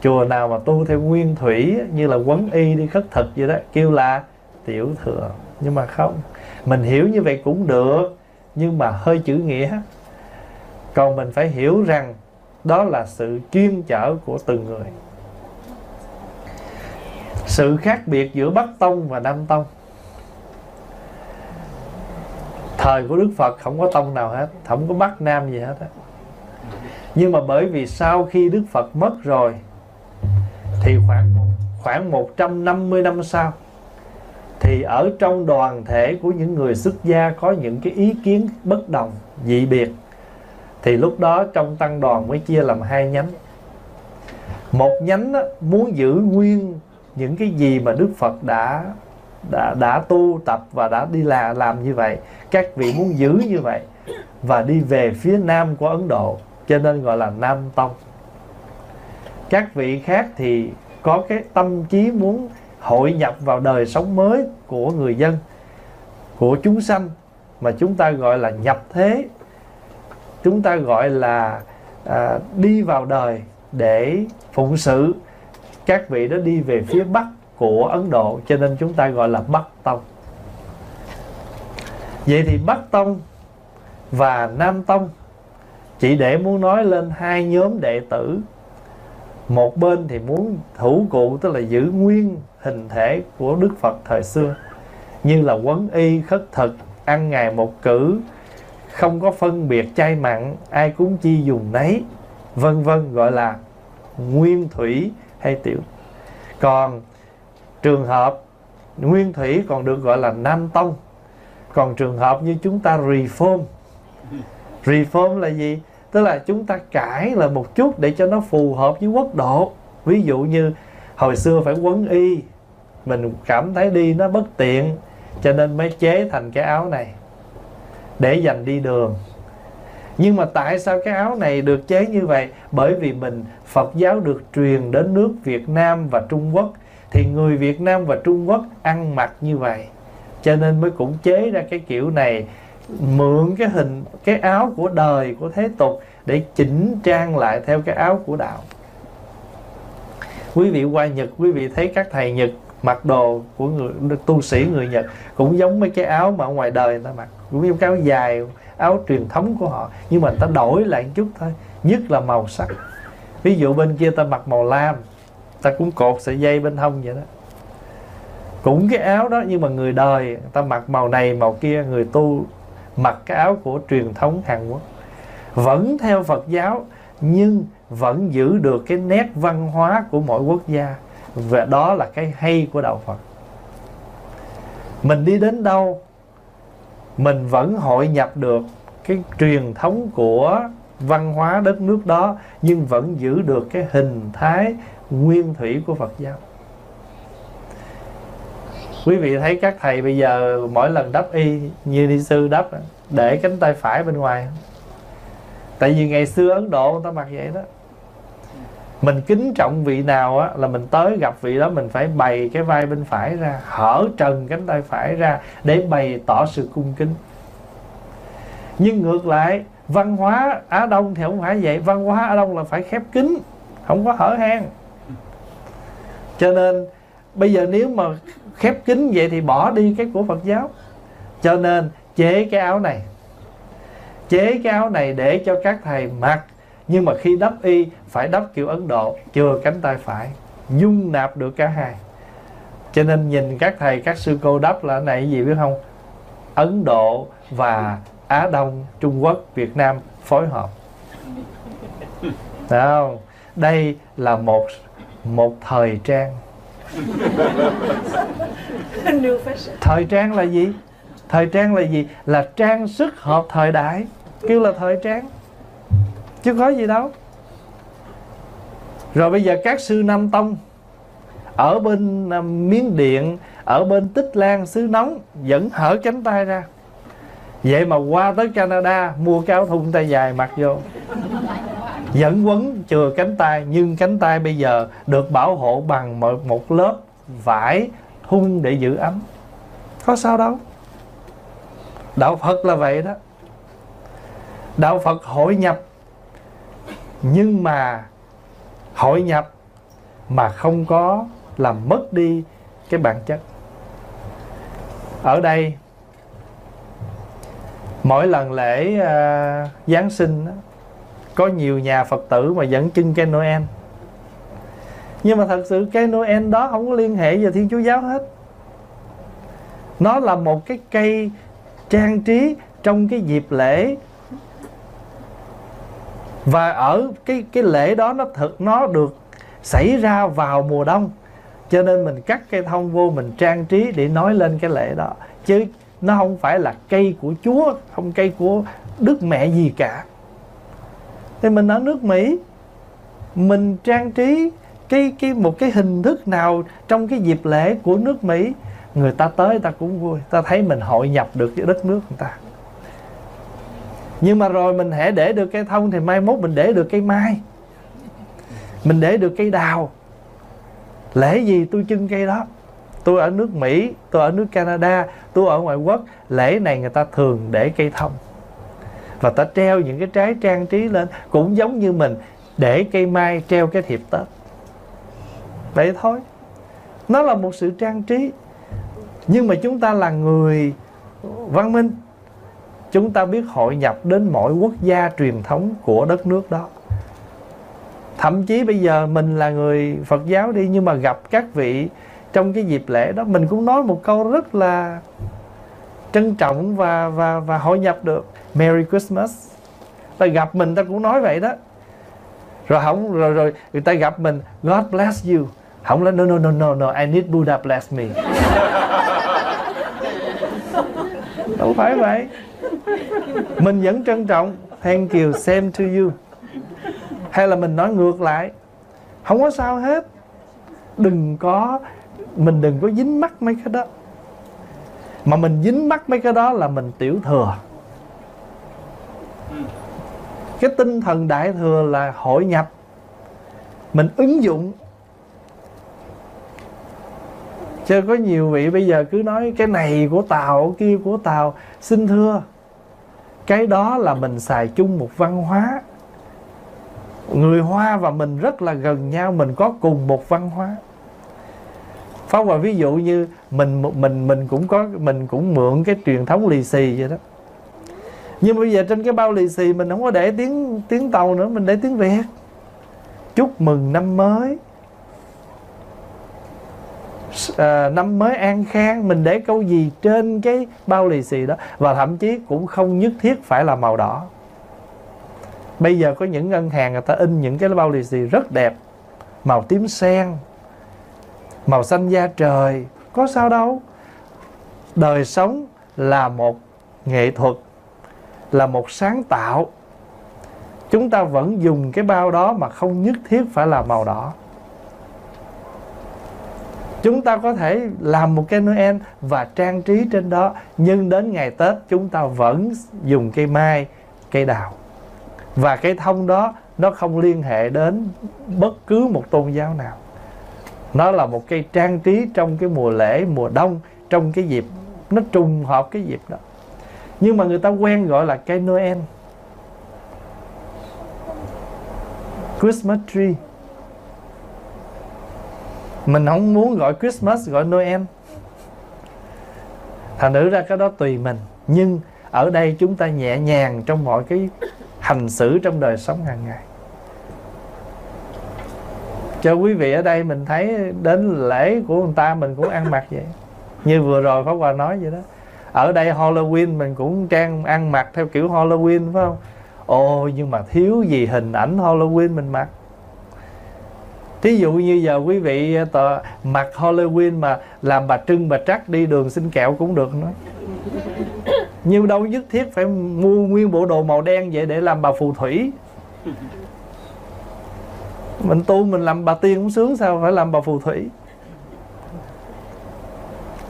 Chùa nào mà tu theo nguyên thủy như là quấn y đi khất thực vậy đó, kêu là tiểu thừa. Nhưng mà không, mình hiểu như vậy cũng được, nhưng mà hơi chữ nghĩa. Còn mình phải hiểu rằng đó là sự chuyên chở của từng người. Sự khác biệt giữa Bắc Tông và Nam Tông. Thời của Đức Phật không có tông nào hết, không có Bắc Nam gì hết á. Nhưng mà bởi vì sau khi Đức Phật mất rồi thì khoảng 150 năm sau, thì ở trong đoàn thể của những người xuất gia có những cái ý kiến bất đồng, dị biệt, thì lúc đó trong tăng đoàn mới chia làm hai nhánh. Một nhánh muốn giữ nguyên những cái gì mà Đức Phật đã tu tập và đã đi làm như vậy, các vị muốn giữ như vậy và đi về phía nam của Ấn Độ, cho nên gọi là Nam Tông. Các vị khác thì có cái tâm trí muốn hội nhập vào đời sống mới của người dân, của chúng sanh, mà chúng ta gọi là nhập thế. Chúng ta gọi là đi vào đời để phụng sự. Các vị đó đi về phía Bắc của Ấn Độ, cho nên chúng ta gọi là Bắc Tông. Vậy thì Bắc Tông và Nam Tông chỉ để muốn nói lên hai nhóm đệ tử. Một bên thì muốn thủ cụ, tức là giữ nguyên hình thể của Đức Phật thời xưa, như là quấn y, khất thực, ăn ngày một cử, không có phân biệt chay mặn, ai cúng chi dùng nấy, vân vân, gọi là nguyên thủy hay tiểu. Còn trường hợp nguyên thủy còn được gọi là Nam Tông. Còn trường hợp như chúng ta reform. Reform là gì? Tức là chúng ta cải là một chút để cho nó phù hợp với quốc độ. Ví dụ như hồi xưa phải quấn y, mình cảm thấy đi nó bất tiện, cho nên mới chế thành cái áo này để dành đi đường. Nhưng mà tại sao cái áo này được chế như vậy? Bởi vì mình Phật giáo được truyền đến nước Việt Nam và Trung Quốc, thì người Việt Nam và Trung Quốc ăn mặc như vậy, cho nên mới cũng chế ra cái kiểu này, mượn cái hình, cái áo của đời, của thế tục để chỉnh trang lại theo cái áo của đạo. Quý vị qua Nhật, quý vị thấy các thầy Nhật mặc đồ của người tu sĩ người Nhật cũng giống mấy cái áo mà ngoài đời người ta mặc, cũng giống cái áo dài, áo truyền thống của họ, nhưng mà người ta đổi lại một chút thôi, nhất là màu sắc. Ví dụ bên kia ta mặc màu lam, ta cũng cột sợi dây bên hông vậy đó, cũng cái áo đó, nhưng mà người đời người ta mặc màu này màu kia, người tu mặc cái áo của truyền thống Hàn Quốc, vẫn theo Phật giáo nhưng vẫn giữ được cái nét văn hóa của mỗi quốc gia. Và đó là cái hay của đạo Phật. Mình đi đến đâu mình vẫn hội nhập được cái truyền thống của văn hóa đất nước đó, nhưng vẫn giữ được cái hình thái nguyên thủy của Phật giáo. Quý vị thấy các thầy bây giờ mỗi lần đắp y, như ni sư đắp, để cánh tay phải bên ngoài. Tại vì ngày xưa Ấn Độ người ta mặc vậy đó. Mình kính trọng vị nào á, là mình tới gặp vị đó mình phải bày cái vai bên phải ra, hở trần cánh tay phải ra để bày tỏ sự cung kính. Nhưng ngược lại, văn hóa Á Đông thì không phải vậy. Văn hóa Á Đông là phải khép kín, không có hở hang. Cho nên bây giờ nếu mà khép kín vậy thì bỏ đi cái của Phật giáo. Cho nên chế cái áo này, chế cái áo này để cho các thầy mặc. Nhưng mà khi đắp y phải đắp kiểu Ấn Độ, chừa cánh tay phải, dung nạp được cả hai. Cho nên nhìn các thầy, các sư cô đắp là này gì biết không? Ấn Độ và Á Đông, Trung Quốc, Việt Nam phối hợp. Đấy không? Đây là một thời trang. Thời trang là gì? Thời trang là gì? Là trang sức hợp thời đại, kêu là thời trang, chứ có gì đâu. Rồi bây giờ các sư Nam Tông ở bên Miến Điện, ở bên Tích Lan xứ nóng vẫn hở cánh tay ra. Vậy mà qua tới Canada mua cái áo thun tay dài mặc vô, vẫn quấn chừa cánh tay, nhưng cánh tay bây giờ được bảo hộ bằng một lớp vải thun để giữ ấm. Có sao đâu. Đạo Phật là vậy đó. Đạo Phật hội nhập, nhưng mà hội nhập mà không có làm mất đi cái bản chất. Ở đây mỗi lần lễ Giáng sinh có nhiều nhà Phật tử mà dẫn trưng cây Noel, nhưng mà thật sự cây Noel đó không có liên hệ về Thiên Chúa Giáo hết. Nó là một cái cây trang trí trong cái dịp lễ, và ở cái lễ đó nó được xảy ra vào mùa đông, cho nên mình cắt cây thông vô mình trang trí để nói lên cái lễ đó, chứ nó không phải là cây của Chúa, không cây của Đức Mẹ gì cả. Thì mình ở nước Mỹ mình trang trí một cái hình thức nào trong cái dịp lễ của nước Mỹ, người ta tới người ta cũng vui, ta thấy mình hội nhập được với đất nước người ta. Nhưng mà rồi mình hễ để được cây thông thì mai mốt mình để được cây mai, mình để được cây đào. Lễ gì tôi trưng cây đó. Tôi ở nước Mỹ, tôi ở nước Canada, tôi ở ngoại quốc, lễ này người ta thường để cây thông và ta treo những cái trái trang trí lên, cũng giống như mình để cây mai treo cái thiệp Tết. Vậy thôi, nó là một sự trang trí. Nhưng mà chúng ta là người văn minh, chúng ta biết hội nhập đến mọi quốc gia truyền thống của đất nước đó. Thậm chí bây giờ mình là người Phật giáo đi, nhưng mà gặp các vị trong cái dịp lễ đó, mình cũng nói một câu rất là trân trọng và hội nhập được. Merry Christmas. Ta gặp mình ta cũng nói vậy đó. Rồi người ta gặp mình God bless you. Không là no, I need Buddha bless me. Đâu phải vậy. Mình vẫn trân trọng thank you, same to you. Hay là mình nói ngược lại, không có sao hết. Đừng có dính mắc mấy cái đó. Mà mình dính mắc mấy cái đó là mình tiểu thừa. Cái tinh thần đại thừa là hội nhập, mình ứng dụng. Chứ có nhiều vị bây giờ cứ nói cái này của Tàu, kia của Tàu. Xin thưa, cái đó là mình xài chung một văn hóa. Người Hoa và mình rất là gần nhau, mình có cùng một văn hóa. Pháp Hòa ví dụ như mình cũng mượn cái truyền thống lì xì vậy đó. Nhưng bây giờ trên cái bao lì xì mình không có để tiếng Tàu nữa, mình để tiếng Việt. Chúc mừng năm mới, năm mới an khang, mình để câu gì trên cái bao lì xì đó. Và thậm chí cũng không nhất thiết phải là màu đỏ. Bây giờ có những ngân hàng người ta in những cái bao lì xì rất đẹp, màu tím sen, màu xanh da trời. Có sao đâu. Đời sống là một nghệ thuật, là một sáng tạo. Chúng ta vẫn dùng cái bao đó mà không nhất thiết phải là màu đỏ. Chúng ta có thể làm một cái Noel và trang trí trên đó, nhưng đến ngày Tết chúng ta vẫn dùng cây mai, cây đào. Và cây thông đó nó không liên hệ đến bất cứ một tôn giáo nào. Nó là một cây trang trí trong cái mùa lễ, mùa đông, trong cái dịp nó trùng hợp cái dịp đó. Nhưng mà người ta quen gọi là cây Noel, Christmas tree. Mình không muốn gọi Christmas, gọi Noel. Thành thử ra cái đó tùy mình. Nhưng ở đây chúng ta nhẹ nhàng trong mọi cái hành xử trong đời sống hàng ngày. Cho quý vị ở đây mình thấy đến lễ của người ta mình cũng ăn mặc vậy. Như vừa rồi Pháp Hòa nói vậy đó. Ở đây Halloween mình cũng trang ăn mặc theo kiểu Halloween phải không? Ồ, nhưng mà thiếu gì hình ảnh Halloween mình mặc. Thí dụ như giờ quý vị mặc Halloween mà làm bà Trưng bà Trắc đi đường xin kẹo cũng được nữa. Nhưng đâu nhất thiết phải mua nguyên bộ đồ màu đen vậy để làm bà phù thủy. Mình tu mình làm bà tiên cũng sướng, sao phải làm bà phù thủy.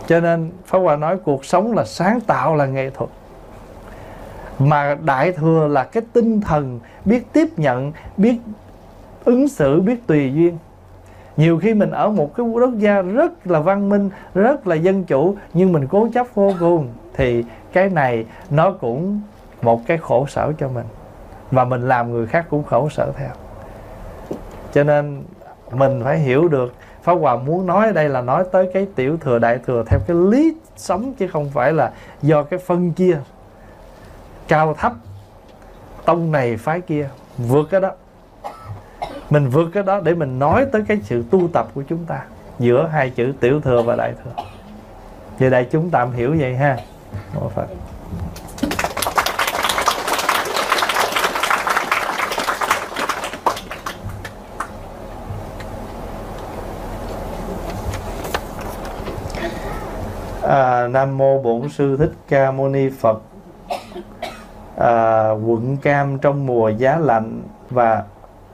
Cho nên Pháp Hòa nói cuộc sống là sáng tạo, là nghệ thuật. Mà đại thừa là cái tinh thần biết tiếp nhận, biết ứng xử, biết tùy duyên. Nhiều khi mình ở một cái quốc gia rất là văn minh, rất là dân chủ, nhưng mình cố chấp vô cùng, thì cái này nó cũng một cái khổ sở cho mình, và mình làm người khác cũng khổ sở theo. Cho nên mình phải hiểu được Pháp Hòa muốn nói ở đây là nói tới cái tiểu thừa đại thừa theo cái lý sống, chứ không phải là do cái phân chia cao thấp, tông này phái kia. Vượt cái đó, mình vượt cái đó để mình nói tới cái sự tu tập của chúng ta giữa hai chữ tiểu thừa và đại thừa. Về đây chúng tạm hiểu vậy ha. Mô Phật. Nam mô Bổn Sư Thích Ca Mâu Ni Phật. Quận Cam trong mùa giá lạnh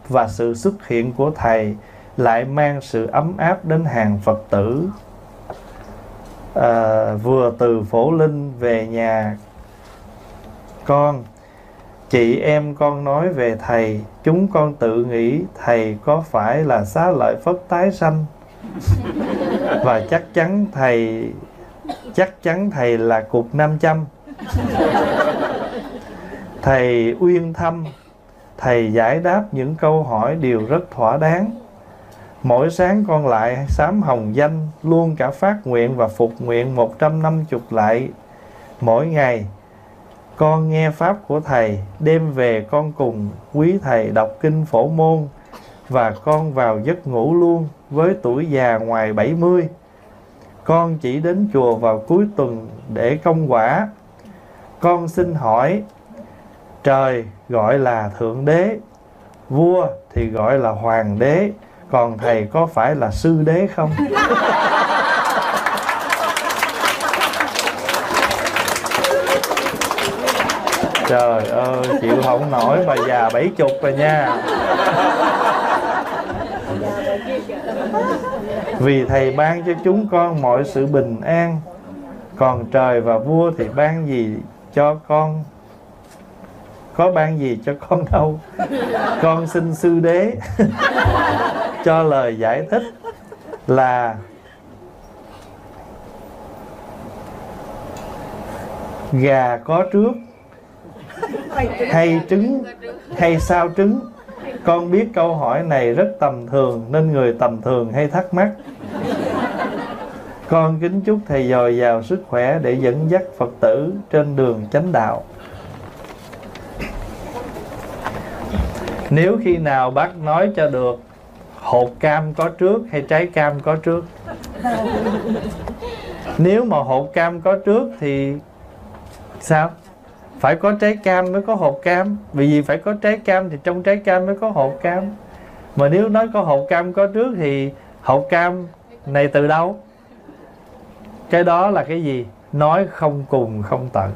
và sự xuất hiện của thầy lại mang sự ấm áp đến hàng Phật tử. Vừa từ Phổ Linh về nhà con, chị em con nói về thầy, chúng con tự nghĩ thầy có phải là Xá Lợi Phất tái sanh và chắc chắn thầy là cục 500. Thầy uyên thâm, thầy giải đáp những câu hỏi đều rất thỏa đáng. Mỗi sáng con lại sám hồng danh, luôn cả phát nguyện và phục nguyện 150 lại mỗi ngày. Con nghe pháp của thầy, đêm về con cùng quý thầy đọc kinh Phổ Môn và con vào giấc ngủ luôn. Với tuổi già ngoài 70, con chỉ đến chùa vào cuối tuần để công quả. Con xin hỏi, trời gọi là Thượng Đế, vua thì gọi là Hoàng Đế, còn thầy có phải là Sư Đế không? Trời ơi, chịu không nổi, bà già 70 rồi nha. Vì thầy ban cho chúng con mọi sự bình an, còn trời và vua thì ban gì cho con? Có ban gì cho con đâu. Con xin Sư Đế cho lời giải thích là gà có trước hay trứng hay sao trứng? Con biết câu hỏi này rất tầm thường nên người tầm thường hay thắc mắc. Con kính chúc thầy dồi dào sức khỏe để dẫn dắt Phật tử trên đường chánh đạo. Nếu khi nào bác nói cho được hột cam có trước hay trái cam có trước? Nếu mà hột cam có trước thì sao? Phải có trái cam mới có hột cam. Bởi vì phải có trái cam thì trong trái cam mới có hột cam. Mà nếu nói có hột cam có trước thì hột cam này từ đâu? Cái đó là cái gì? Nói không cùng không tận.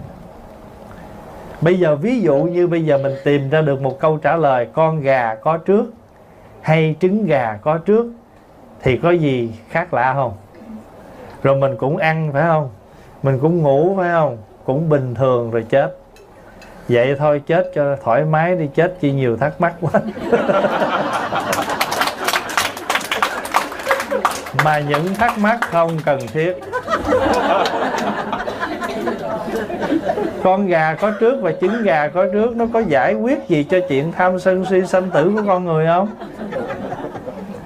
Bây giờ ví dụ như bây giờ mình tìm ra được một câu trả lời con gà có trước hay trứng gà có trước thì có gì khác lạ không? Rồi mình cũng ăn phải không? Mình cũng ngủ phải không? Cũng bình thường rồi chết. Vậy thôi chết cho thoải mái đi, chết chi nhiều thắc mắc quá. Mà những thắc mắc không cần thiết. Con gà có trước và trứng gà có trước nó có giải quyết gì cho chuyện tham sân si sanh tử của con người không?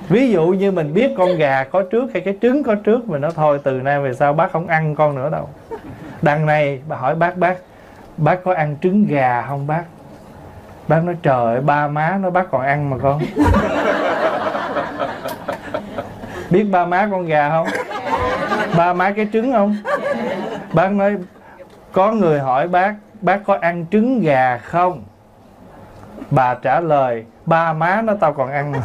Ví dụ như mình biết con gà có trước hay cái trứng có trước, mình nói thôi từ nay về sau bác không ăn con nữa đâu. Đằng này bà hỏi bác có ăn trứng gà không bác? Bác nói trời ơi, ba má nó bác còn ăn mà con. Biết ba má con gà không? Ba má cái trứng không? Bác nói có người hỏi bác có ăn trứng gà không? Bà trả lời, ba má nó tao còn ăn mà.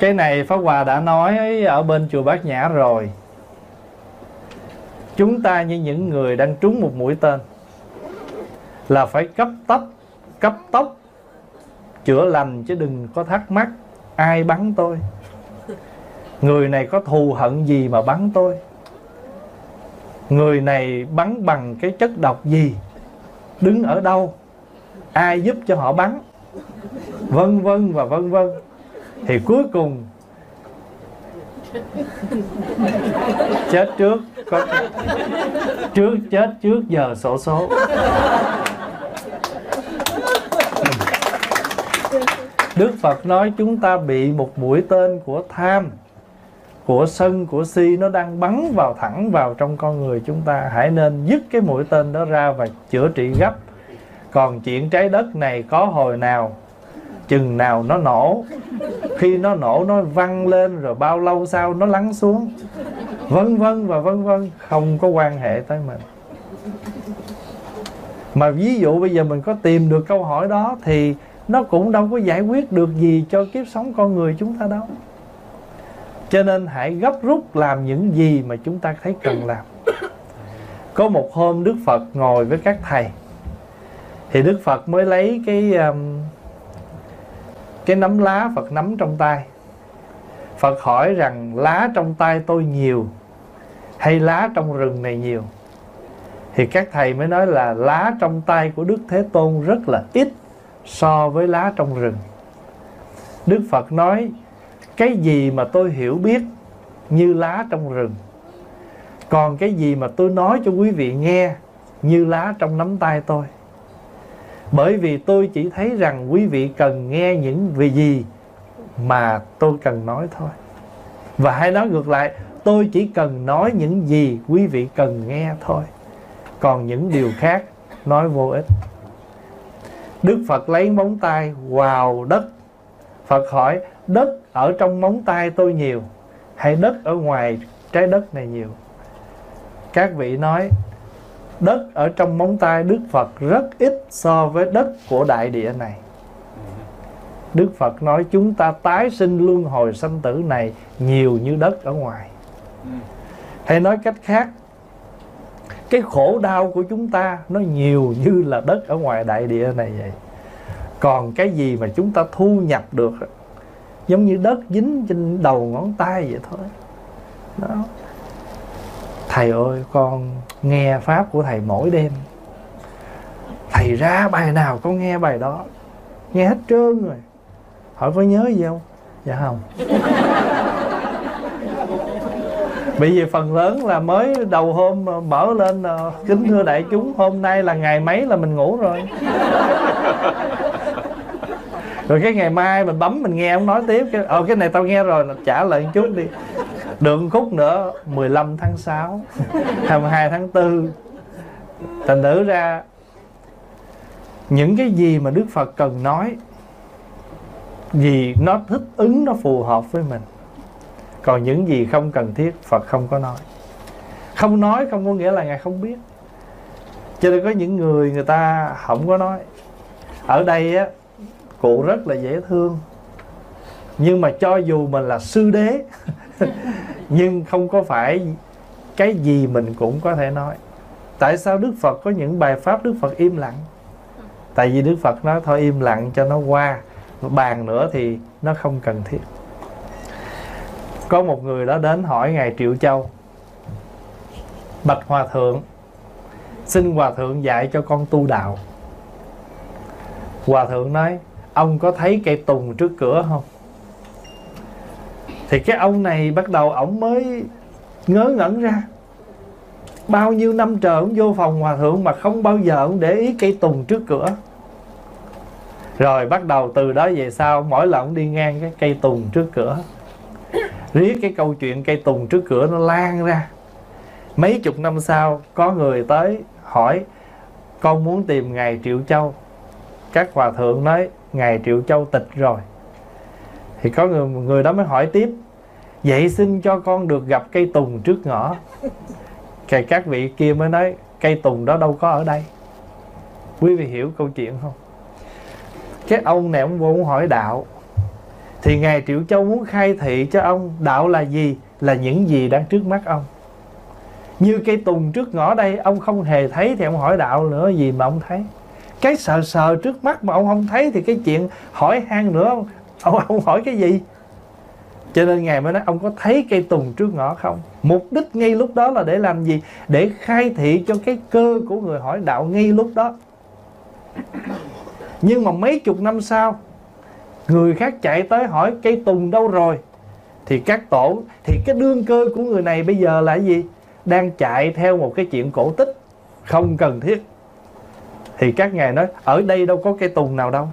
Cái này Pháp Hòa đã nói ở bên chùa Bát Nhã rồi. Chúng ta như những người đang trúng một mũi tên là phải cấp tốc chữa lành, chứ đừng có thắc mắc ai bắn tôi, người này có thù hận gì mà bắn tôi, người này bắn bằng cái chất độc gì, đứng ở đâu, ai giúp cho họ bắn, vân vân và vân vân. Thì cuối cùng chết trước, có... trước chết trước giờ sổ số. Đức Phật nói chúng ta bị một mũi tên của tham, của sân, của si, nó đang bắn vào thẳng vào trong con người chúng ta. Hãy nên dứt cái mũi tên đó ra và chữa trị gấp. Còn chuyện trái đất này có hồi nào, chừng nào nó nổ. Khi nó nổ nó văng lên, rồi bao lâu sau nó lắng xuống, vân vân và vân vân. Không có quan hệ tới mình. Mà ví dụ bây giờ mình có tìm được câu hỏi đó thì nó cũng đâu có giải quyết được gì cho kiếp sống con người chúng ta đâu. Cho nên hãy gấp rút làm những gì mà chúng ta thấy cần làm. Có một hôm Đức Phật ngồi với các thầy, thì Đức Phật mới lấy cái nắm lá Phật nắm trong tay. Phật hỏi rằng lá trong tay tôi nhiều hay lá trong rừng này nhiều? Thì các thầy mới nói là lá trong tay của Đức Thế Tôn rất là ít so với lá trong rừng. Đức Phật nói cái gì mà tôi hiểu biết như lá trong rừng, còn cái gì mà tôi nói cho quý vị nghe như lá trong nắm tay tôi. Bởi vì tôi chỉ thấy rằng quý vị cần nghe những về gì mà tôi cần nói thôi. Và hãy nói ngược lại, tôi chỉ cần nói những gì quý vị cần nghe thôi. Còn những điều khác nói vô ích. Đức Phật lấy móng tay vào đất. Phật hỏi đất ở trong móng tay tôi nhiều hay đất ở ngoài trái đất này nhiều? Các vị nói đất ở trong móng tay Đức Phật rất ít so với đất của đại địa này. Đức Phật nói chúng ta tái sinh luân hồi sanh tử này nhiều như đất ở ngoài. Hay nói cách khác, cái khổ đau của chúng ta nó nhiều như là đất ở ngoài đại địa này vậy. Còn cái gì mà chúng ta thu nhập được giống như đất dính trên đầu ngón tay vậy thôi đó. Thầy ơi, con nghe pháp của thầy mỗi đêm, thầy ra bài nào con nghe bài đó, nghe hết trơn rồi. Hỏi có nhớ gì không? Dạ không. Bởi vì phần lớn là mới đầu hôm mở lên, kính thưa đại chúng, hôm nay là ngày mấy là mình ngủ rồi. Rồi cái ngày mai mình bấm mình nghe, không nói tiếp. Cái này tao nghe rồi, trả lời một chút đi. Đường khúc nữa, 15 tháng 6, 22 tháng 4. Thành thử ra, những cái gì mà Đức Phật cần nói, vì nó thích ứng, nó phù hợp với mình. Còn những gì không cần thiết, Phật không có nói. Không nói không có nghĩa là Ngài không biết. Cho nên có những người người ta không có nói. Ở đây á, cụ rất là dễ thương, nhưng mà cho dù mình là sư đế nhưng không có phải cái gì mình cũng có thể nói. Tại sao Đức Phật có những bài pháp Đức Phật im lặng? Tại vì Đức Phật nói thôi im lặng cho nó qua, bàn nữa thì nó không cần thiết. Có một người đó đến hỏi Ngài Triệu Châu: bạch Hòa Thượng, xin Hòa Thượng dạy cho con tu đạo. Hòa Thượng nói: ông có thấy cây tùng trước cửa không? Thì cái ông này bắt đầu ổng mới ngớ ngẩn ra. Bao nhiêu năm trời ổng vô phòng Hòa Thượng mà không bao giờ ổng để ý cây tùng trước cửa. Rồi bắt đầu từ đó về sau, mỗi lần ổng đi ngang cái cây tùng trước cửa, riết cái câu chuyện cây tùng trước cửa nó lan ra. Mấy chục năm sau có người tới hỏi: con muốn tìm Ngài Triệu Châu. Các Hòa Thượng nói Ngài Triệu Châu tịch rồi. Thì có người đó mới hỏi tiếp: vậy xin cho con được gặp cây tùng trước ngõ. Thì các vị kia mới nói cây tùng đó đâu có ở đây. Quý vị hiểu câu chuyện không? Cái ông này ông vô hỏi đạo, thì Ngài Triệu Châu muốn khai thị cho ông đạo là gì, là những gì đang trước mắt ông. Như cây tùng trước ngõ đây ông không hề thấy, thì ông hỏi đạo nữa gì mà ông thấy. Cái sờ trước mắt mà ông không thấy thì cái chuyện hỏi han nữa ông hỏi cái gì? Cho nên Ngài mới nói ông có thấy cây tùng trước ngõ không? Mục đích ngay lúc đó là để làm gì? Để khai thị cho cái cơ của người hỏi đạo ngay lúc đó. Nhưng mà mấy chục năm sau, người khác chạy tới hỏi cây tùng đâu rồi, thì các tổ, thì cái đương cơ của người này bây giờ là gì? Đang chạy theo một cái chuyện cổ tích không cần thiết. Thì các ngài nói ở đây đâu có cây tùng nào đâu.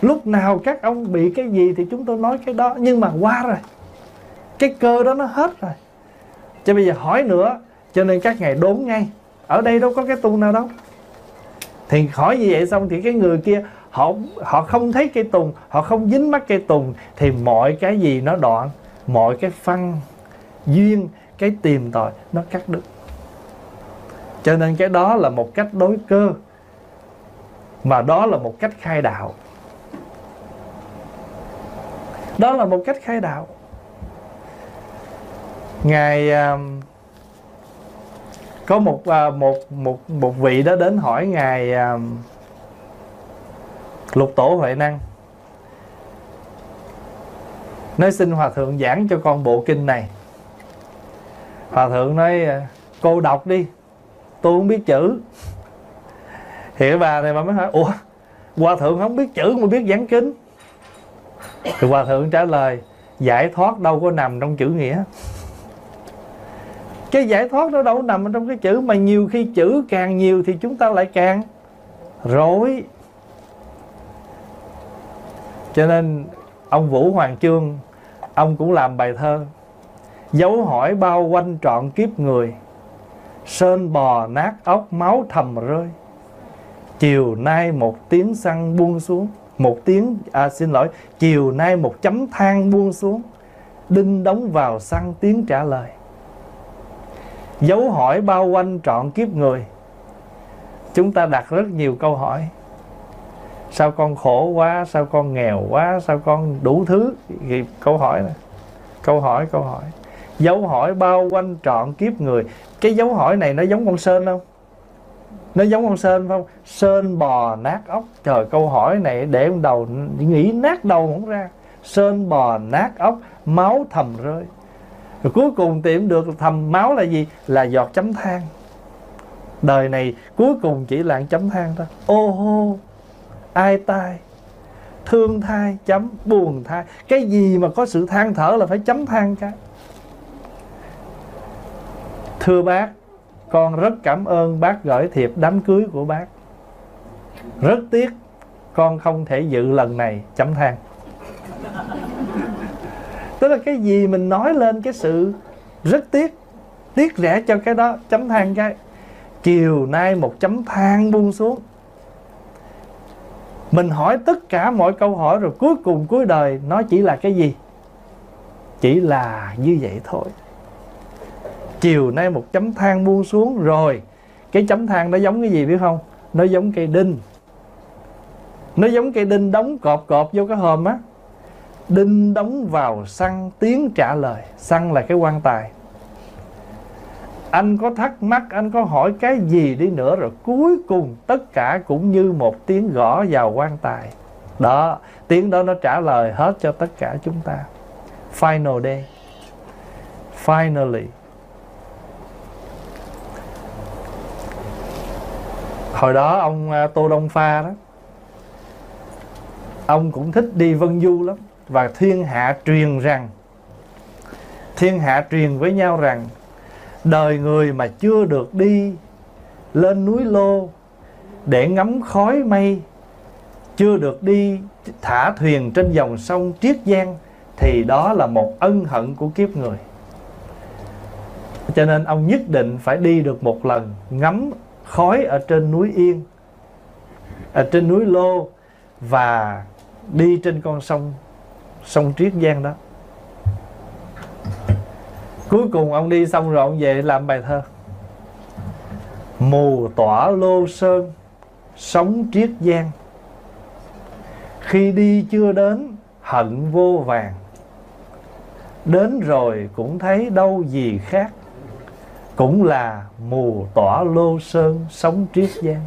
Lúc nào các ông bị cái gì thì chúng tôi nói cái đó. Nhưng mà qua rồi, cái cơ đó nó hết rồi, chứ bây giờ hỏi nữa. Cho nên các ngài đốn ngay. Ở đây đâu có cái tùng nào đâu. Thì hỏi như vậy xong thì cái người kia họ không thấy cây tùng, họ không dính mắc cây tùng, thì mọi cái gì nó đoạn, mọi cái phân duyên, cái tìm tòi nó cắt đứt. Cho nên cái đó là một cách đối cơ, mà đó là một cách khai đạo. Đó là một cách khai đạo. Ngài có một vị đó đến hỏi ngài Lục Tổ Huệ Năng, nói xin Hòa Thượng giảng cho con bộ kinh này. Hòa Thượng nói cô đọc đi, tôi không biết chữ. Thì cái bà này bà mới hỏi, ủa Hòa Thượng không biết chữ mà biết giảng kinh? Thì Hòa Thượng trả lời, giải thoát đâu có nằm trong chữ nghĩa. Cái giải thoát nó đâu có nằm trong cái chữ, mà nhiều khi chữ càng nhiều thì chúng ta lại càng rối. Cho nên ông Vũ Hoàng Chương, ông cũng làm bài thơ: dấu hỏi bao quanh trọn kiếp người, sơn bò nát óc máu thầm rơi. Chiều nay một tiếng xăng buông xuống, chiều nay một chấm than buông xuống, đinh đóng vào xăng tiếng trả lời. Dấu hỏi bao quanh trọn kiếp người. Chúng ta đặt rất nhiều câu hỏi: sao con khổ quá, sao con nghèo quá, sao con đủ thứ. Câu hỏi này, câu hỏi. Dấu hỏi bao quanh trọn kiếp người. Cái dấu hỏi này nó giống con sên không? Nó giống con sên không? Sên bò nát óc. Trời, câu hỏi này để ông đầu nghĩ nát đầu không ra. Sên bò nát óc, máu thầm rơi. Rồi cuối cùng tìm được thầm máu là gì? Là giọt chấm than. Đời này cuối cùng chỉ là chấm than thôi. Ô hô, ai tai, thương thai, chấm buồn thai. Cái gì mà có sự than thở là phải chấm than cái. Thưa bác, con rất cảm ơn bác gửi thiệp đám cưới của bác. Rất tiếc con không thể dự lần này, chấm than. Tức là cái gì mình nói lên cái sự rất tiếc, tiếc rẻ cho cái đó, chấm than cái. Chiều nay một chấm than buông xuống. Mình hỏi tất cả mọi câu hỏi rồi cuối cùng cuối đời nó chỉ là cái gì? Chỉ là như vậy thôi. Chiều nay một chấm than buông xuống rồi. Cái chấm than nó giống cái gì biết không? Nó giống cây đinh. Nó giống cây đinh đóng cọp vô cái hòm á. Đinh đóng vào xăng tiếng trả lời. Xăng là cái quan tài. Anh có thắc mắc, anh có hỏi cái gì đi nữa, rồi cuối cùng tất cả cũng như một tiếng gõ vào quan tài. Đó, tiếng đó nó trả lời hết cho tất cả chúng ta. Final day. Finally. Hồi đó ông Tô Đông Pha đó, ông cũng thích đi Vân Du lắm. Và thiên hạ truyền với nhau rằng đời người mà chưa được đi lên núi Lô để ngắm khói mây, chưa được đi thả thuyền trên dòng sông Triết Giang, thì đó là một ân hận của kiếp người. Cho nên ông nhất định phải đi được một lần ngắm khói ở trên núi Yên, ở trên núi Lô, và đi trên con sông Triết Giang đó. Cuối cùng ông đi xong rồi ông về làm bài thơ: mù tỏa Lô Sơn, sóng Triết Giang, khi đi chưa đến hận vô vàn, đến rồi cũng thấy đâu gì khác, cũng là mù tỏa Lô Sơn, sóng Triết Giang.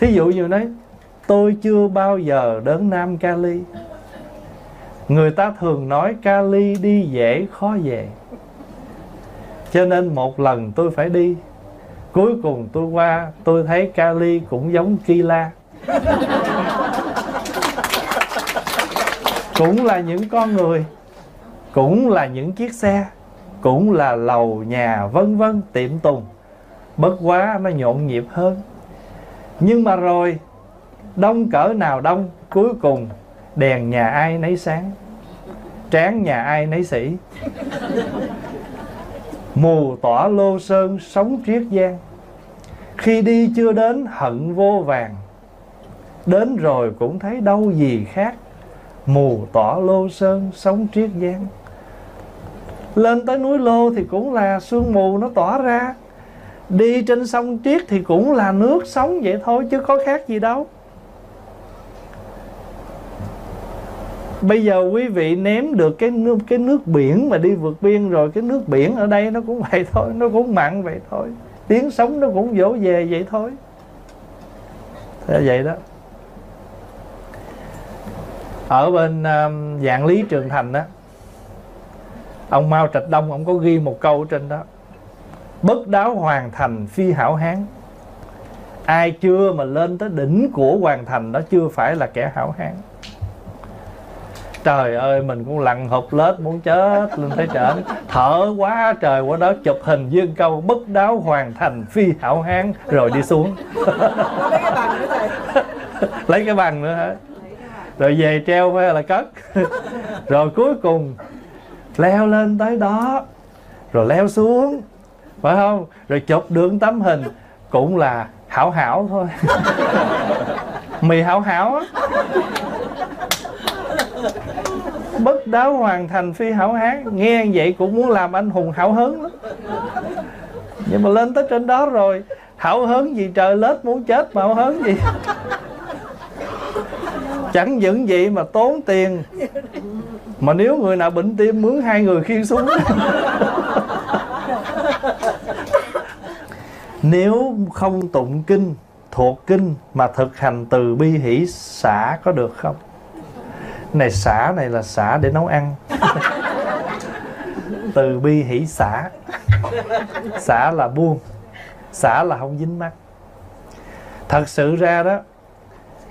Thí dụ như nói tôi chưa bao giờ đến Nam Cali. Người ta thường nói Cali đi dễ khó về, cho nên một lần tôi phải đi. Cuối cùng tôi qua, tôi thấy Cali cũng giống Kila. Cũng là những con người, cũng là những chiếc xe, cũng là lầu nhà vân vân, tiệm tùng. Bất quá nó nhộn nhịp hơn. Nhưng mà rồi đông cỡ nào đông, cuối cùng đèn nhà ai nấy sáng, tráng nhà ai nấy sĩ. Mù tỏa Lô Sơn sống Triết Giang, khi đi chưa đến hận vô vàng, đến rồi cũng thấy đâu gì khác. Mù tỏa Lô Sơn sống Triết Giang. Lên tới núi Lô thì cũng là sương mù nó tỏa ra, đi trên sông Triết thì cũng là nước sống vậy thôi, chứ có khác gì đâu. Bây giờ quý vị ném được cái nước biển mà đi vượt biên rồi, cái nước biển ở đây nó cũng vậy thôi, nó cũng mặn vậy thôi, tiếng sóng nó cũng vỗ về vậy thôi. Thế vậy đó. Ở bên Vạn Lý Trường Thành đó, ông Mao Trạch Đông ông có ghi một câu trên đó: bất đáo hoàn thành phi hảo hán. Ai chưa mà lên tới đỉnh của hoàn thành đó chưa phải là kẻ hảo hán. Trời ơi, mình cũng lặn hộp lết muốn chết lên tới trển, thở quá trời quá đó, chụp hình với câu bất đáo hoàn thành phi hảo hán rồi đi xuống. Lấy cái bằng nữa thầy. Lấy cái bằng nữa hả? Rồi về treo hay là cất. Rồi cuối cùng leo lên tới đó, rồi leo xuống, phải không? Rồi chụp được tấm hình cũng là hảo hảo thôi. Mì hảo hảo á. Bất đáo hoàn thành phi hảo hán, nghe vậy cũng muốn làm anh hùng hảo hớn lắm. Nhưng mà lên tới trên đó rồi, hảo hớn gì trời, lết muốn chết mà hảo hớn gì. Chẳng những vậy mà tốn tiền, mà nếu người nào bệnh tim mướn hai người khiêng xuống. Nếu không tụng kinh, thuộc kinh mà thực hành từ bi hỷ xả có được không? Này xả này là xả để nấu ăn. Từ bi hỷ xả. Xả là buông, xả là không dính mắt. Thật sự ra đó,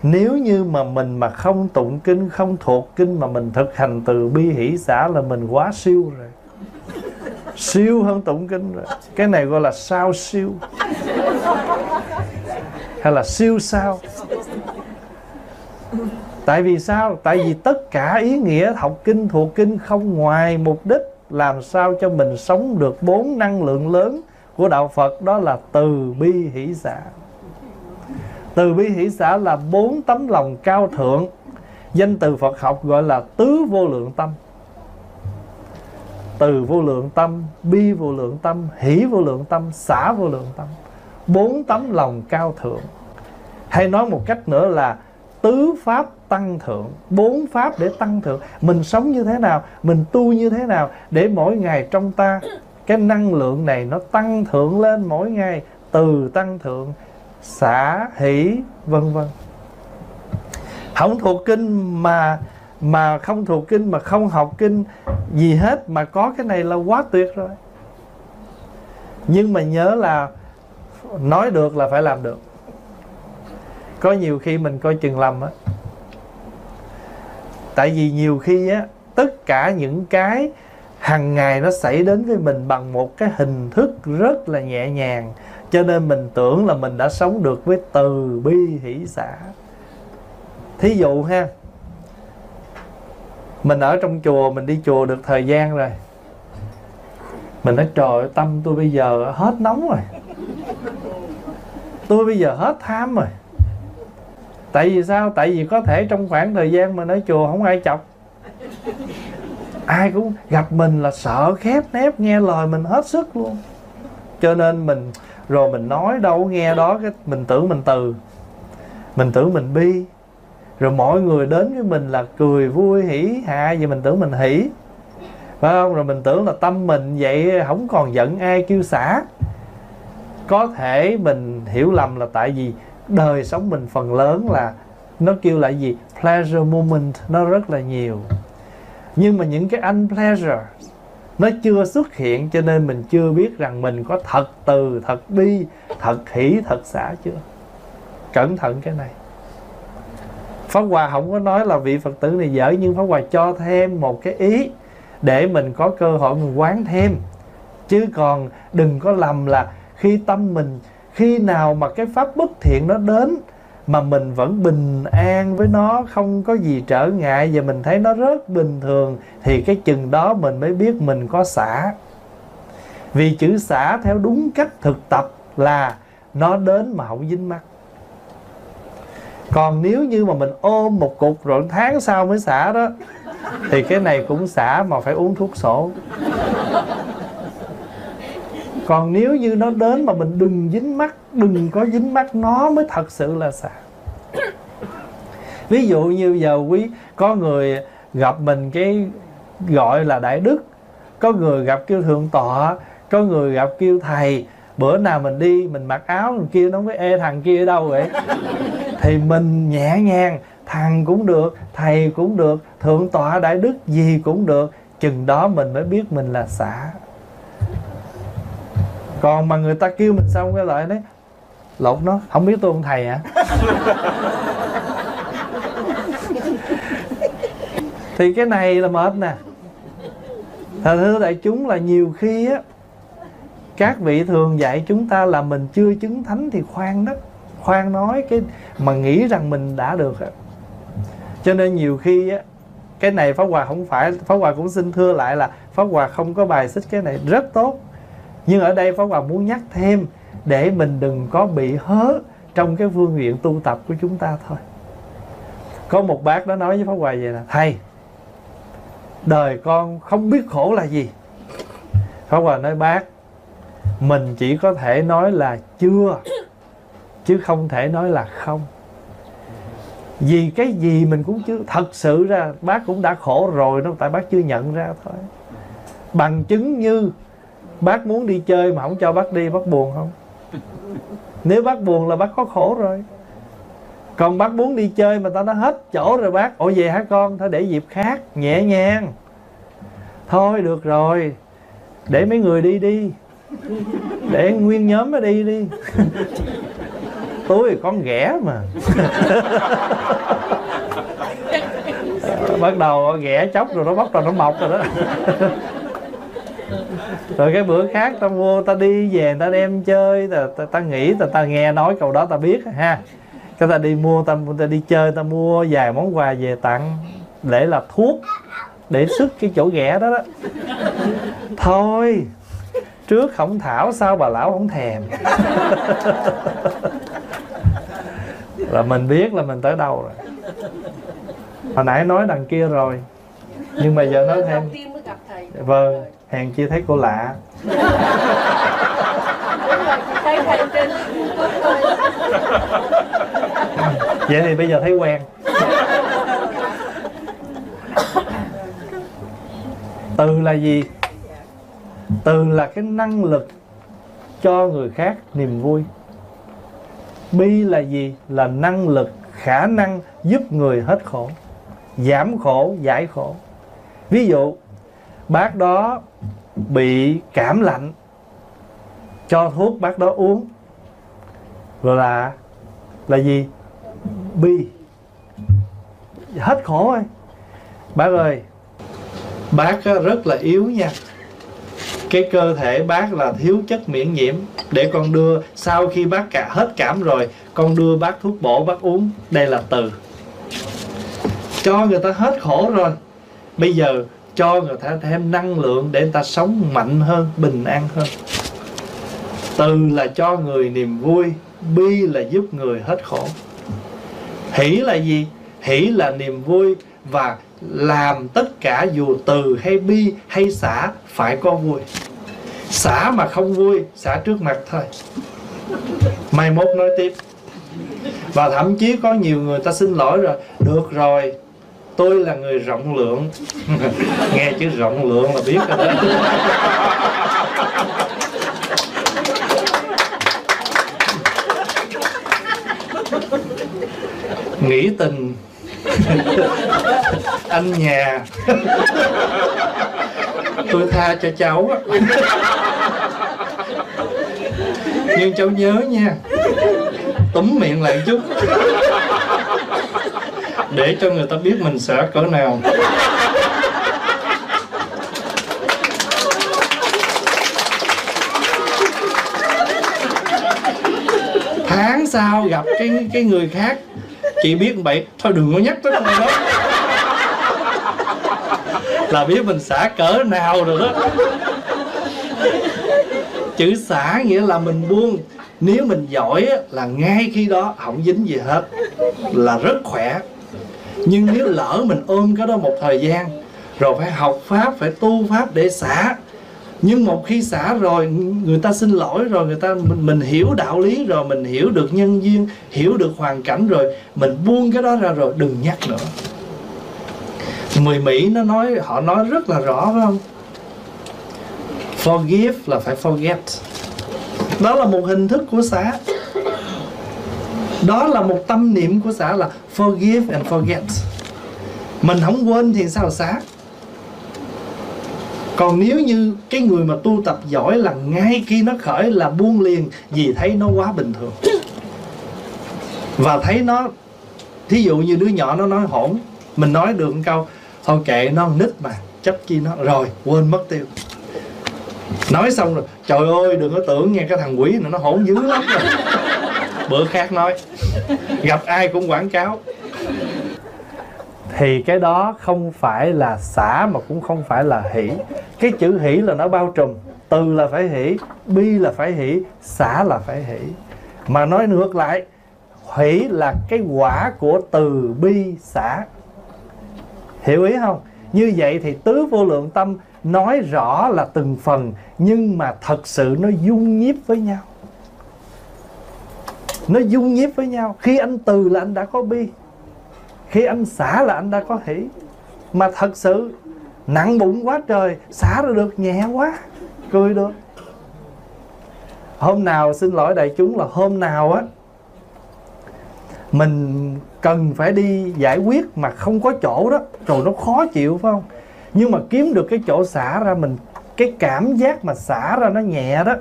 nếu như mà mình mà không tụng kinh, không thuộc kinh mà mình thực hành từ bi hỷ xả là mình quá siêu rồi, siêu hơn tụng kinh rồi. Cái này gọi là sao siêu, hay là siêu sao. Tại vì sao? Tại vì tất cả ý nghĩa học kinh, thuộc kinh không ngoài mục đích làm sao cho mình sống được bốn năng lượng lớn của đạo Phật, đó là từ bi hỷ xả. Từ bi hỷ xả là bốn tấm lòng cao thượng, danh từ Phật học gọi là tứ vô lượng tâm. Từ vô lượng tâm, bi vô lượng tâm, hỷ vô lượng tâm, xả vô lượng tâm. Bốn tấm lòng cao thượng. Hay nói một cách nữa là tứ pháp tăng thượng, bốn pháp để tăng thượng. Mình sống như thế nào, mình tu như thế nào để mỗi ngày trong ta cái năng lượng này nó tăng thượng lên mỗi ngày, từ tăng thượng, xả, hỷ, vân vân. Không thuộc kinh mà không thuộc kinh, mà không học kinh gì hết mà có cái này là quá tuyệt rồi. Nhưng mà nhớ là nói được là phải làm được. Có nhiều khi mình coi chừng lầm á. Tại vì nhiều khi á, tất cả những cái hàng ngày nó xảy đến với mình bằng một cái hình thức rất là nhẹ nhàng, cho nên mình tưởng là mình đã sống được với từ bi hỷ xả. Thí dụ ha, mình ở trong chùa, mình đi chùa được thời gian rồi, mình nói trời ơi, tâm tôi bây giờ hết nóng rồi, tôi bây giờ hết tham rồi. Tại vì sao? Tại vì có thể trong khoảng thời gian mình ở chùa không ai chọc, ai cũng gặp mình là sợ khép nép, nghe lời mình hết sức luôn. Cho nên mình, rồi mình nói đâu nghe đó, cái mình tưởng mình từ, mình tưởng mình bi. Rồi mọi người đến với mình là cười vui hỉ hạ, vậy mình tưởng mình hỉ, phải không? Rồi mình tưởng là tâm mình vậy, không còn giận ai, kêu xả. Có thể mình hiểu lầm là tại vì đời sống mình phần lớn là nó kêu là gì? Pleasure moment nó rất là nhiều. Nhưng mà những cái unpleasure nó chưa xuất hiện, cho nên mình chưa biết rằng mình có thật từ, thật bi, thật hỷ, thật xả chưa. Cẩn thận cái này. Pháp Hòa không có nói là vị Phật tử này dở, nhưng Pháp Hòa cho thêm một cái ý để mình có cơ hội mình quán thêm. Chứ còn đừng có lầm là khi tâm mình, khi nào mà cái pháp bất thiện nó đến mà mình vẫn bình an với nó, không có gì trở ngại và mình thấy nó rất bình thường, thì cái chừng đó mình mới biết mình có xả. Vì chữ xả theo đúng cách thực tập là nó đến mà không dính mắt. Còn nếu như mà mình ôm một cục rồi tháng sau mới xả đó, thì cái này cũng xả mà phải uống thuốc sổ. Còn nếu như nó đến mà mình đừng dính mắt, đừng có dính mắt, nó mới thật sự là xả. Ví dụ như giờ quý có người gặp mình cái gọi là đại đức, có người gặp kêu thượng tọa, có người gặp kêu thầy. Bữa nào mình đi mình mặc áo người kia nó mới ê thằng kia ở đâu vậy. Thì mình nhẹ nhàng, thằng cũng được, thầy cũng được, thượng tọa đại đức gì cũng được. Chừng đó mình mới biết mình là xả. Còn mà người ta kêu mình xong cái lại đấy, lộn nó, không biết tôi không thầy hả? Thì cái này là mệt nè. Thật thưa đại chúng là nhiều khi á, các vị thường dạy chúng ta là mình chưa chứng thánh thì khoan đó, khoan nói cái mà nghĩ rằng mình đã được. Cho nên nhiều khi á, cái này Pháp Hòa không phải, Pháp Hòa cũng xin thưa lại là Pháp Hòa không có bài xích cái này, rất tốt. Nhưng ở đây Pháp Hòa muốn nhắc thêm để mình đừng có bị hớ trong cái phương diện tu tập của chúng ta thôi. Có một bác đó nói với Pháp Hòa vậy là: thầy, đời con không biết khổ là gì. Pháp Hòa nói: bác, mình chỉ có thể nói là chưa, chứ không thể nói là không. Vì cái gì mình cũng chưa, thật sự ra bác cũng đã khổ rồi đâu, tại bác chưa nhận ra thôi. Bằng chứng như bác muốn đi chơi mà không cho bác đi, bác buồn không? Nếu bác buồn là bác có khổ rồi. Còn bác muốn đi chơi mà ta nói hết chỗ rồi bác, ủa về hả con? Thôi để dịp khác, nhẹ nhàng. Thôi được rồi, để mấy người đi đi, để nguyên nhóm nó đi đi. Tôi con ghẻ mà. Bắt đầu ghẻ chóc rồi nó bắt đầu nó mọc rồi đó. Rồi cái bữa khác ta mua, ta đi về, ta đem chơi, ta nghĩ, ta nghe nói câu đó ta biết ha. Cái ta đi mua, ta đi chơi, ta mua vài món quà về tặng để là thuốc, để sức cái chỗ ghẻ đó đó. Thôi, trước không thảo sao bà lão không thèm. Là mình biết là mình tới đâu rồi. Hồi nãy nói đằng kia rồi, nhưng mà giờ nói thêm. Vâng, hèn chi thấy cô lạ. Vậy thì bây giờ thấy quen. Từ là gì? Từ là cái năng lực cho người khác niềm vui. Bi là gì? Là năng lực, khả năng giúp người hết khổ, giảm khổ, giải khổ. Ví dụ bác đó bị cảm lạnh, cho thuốc bác đó uống, rồi là gì? Bi, hết khổ ơi. Bác ơi, bác rất là yếu nha, cái cơ thể bác là thiếu chất miễn nhiễm, để con đưa, sau khi bác hết cảm rồi, con đưa bác thuốc bổ bác uống. Đây là từ, cho người ta hết khổ rồi, bây giờ cho người ta thêm năng lượng để người ta sống mạnh hơn, bình an hơn. Từ là cho người niềm vui, bi là giúp người hết khổ. Hỷ là gì? Hỷ là niềm vui, và làm tất cả dù từ hay bi hay xả phải có vui. Xả mà không vui, xả trước mặt thôi, mai mốt nói tiếp. Và thậm chí có nhiều người ta xin lỗi rồi: được rồi, tôi là người rộng lượng. Nghe chữ rộng lượng là biết rồi đó. Nghĩ tình. Anh nhà. Tôi tha cho cháu. Nhưng cháu nhớ nha, túm miệng lại chút, để cho người ta biết mình sợ cỡ nào. Tháng sau gặp cái người khác, chị biết vậy, thôi đừng có nhắc tới người đó. Là biết mình xả cỡ nào rồi đó. Chữ xả nghĩa là mình buông. Nếu mình giỏi là ngay khi đó không dính gì hết, là rất khỏe. Nhưng nếu lỡ mình ôm cái đó một thời gian, rồi phải học pháp, phải tu pháp để xả. Nhưng một khi xả rồi, người ta xin lỗi rồi, người ta mình hiểu đạo lý rồi, mình hiểu được nhân duyên, hiểu được hoàn cảnh rồi, mình buông cái đó ra rồi, đừng nhắc nữa. Người Mỹ nó nói, họ nói rất là rõ, phải không? Forgive là phải forget. Đó là một hình thức của xả. Đó là một tâm niệm của xả là forgive and forget. Mình không quên thì sao xả? Còn nếu như cái người mà tu tập giỏi là ngay khi nó khởi là buông liền, vì thấy nó quá bình thường. Và thấy nó, thí dụ như đứa nhỏ nó nói hỗn, mình nói được một câu, thôi kệ nó nít mà, chấp chi nó, rồi quên mất tiêu. Nói xong rồi, trời ơi đừng có tưởng nghe cái thằng quỷ này nó hỗn dữ lắm rồi. Bữa khác nói, gặp ai cũng quảng cáo. Thì cái đó không phải là xả mà cũng không phải là hỷ. Cái chữ hỷ là nó bao trùm. Từ là phải hỷ, bi là phải hỷ, xả là phải hỷ. Mà nói ngược lại, hỷ là cái quả của từ bi xả. Hiểu ý không? Như vậy thì tứ vô lượng tâm nói rõ là từng phần, nhưng mà thật sự nó dung nhiếp với nhau. Nó dung nhiếp với nhau. Khi anh từ là anh đã có bi, khi anh xả là anh đã có hỷ. Mà thật sự nặng bụng quá trời, xả ra được nhẹ quá, cười được. Hôm nào, xin lỗi đại chúng, là hôm nào á mình cần phải đi giải quyết mà không có chỗ đó, rồi nó khó chịu phải không? Nhưng mà kiếm được cái chỗ xả ra mình, cái cảm giác mà xả ra nó nhẹ đó,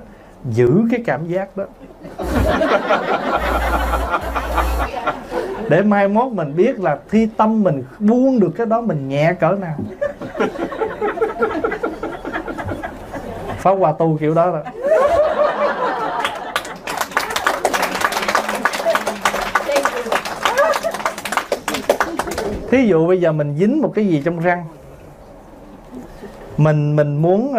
giữ cái cảm giác đó. Để mai mốt mình biết là thi tâm mình buông được cái đó mình nhẹ cỡ nào. Pháp Hòa tu kiểu đó rồi. Thí dụ bây giờ mình dính một cái gì trong răng, mình muốn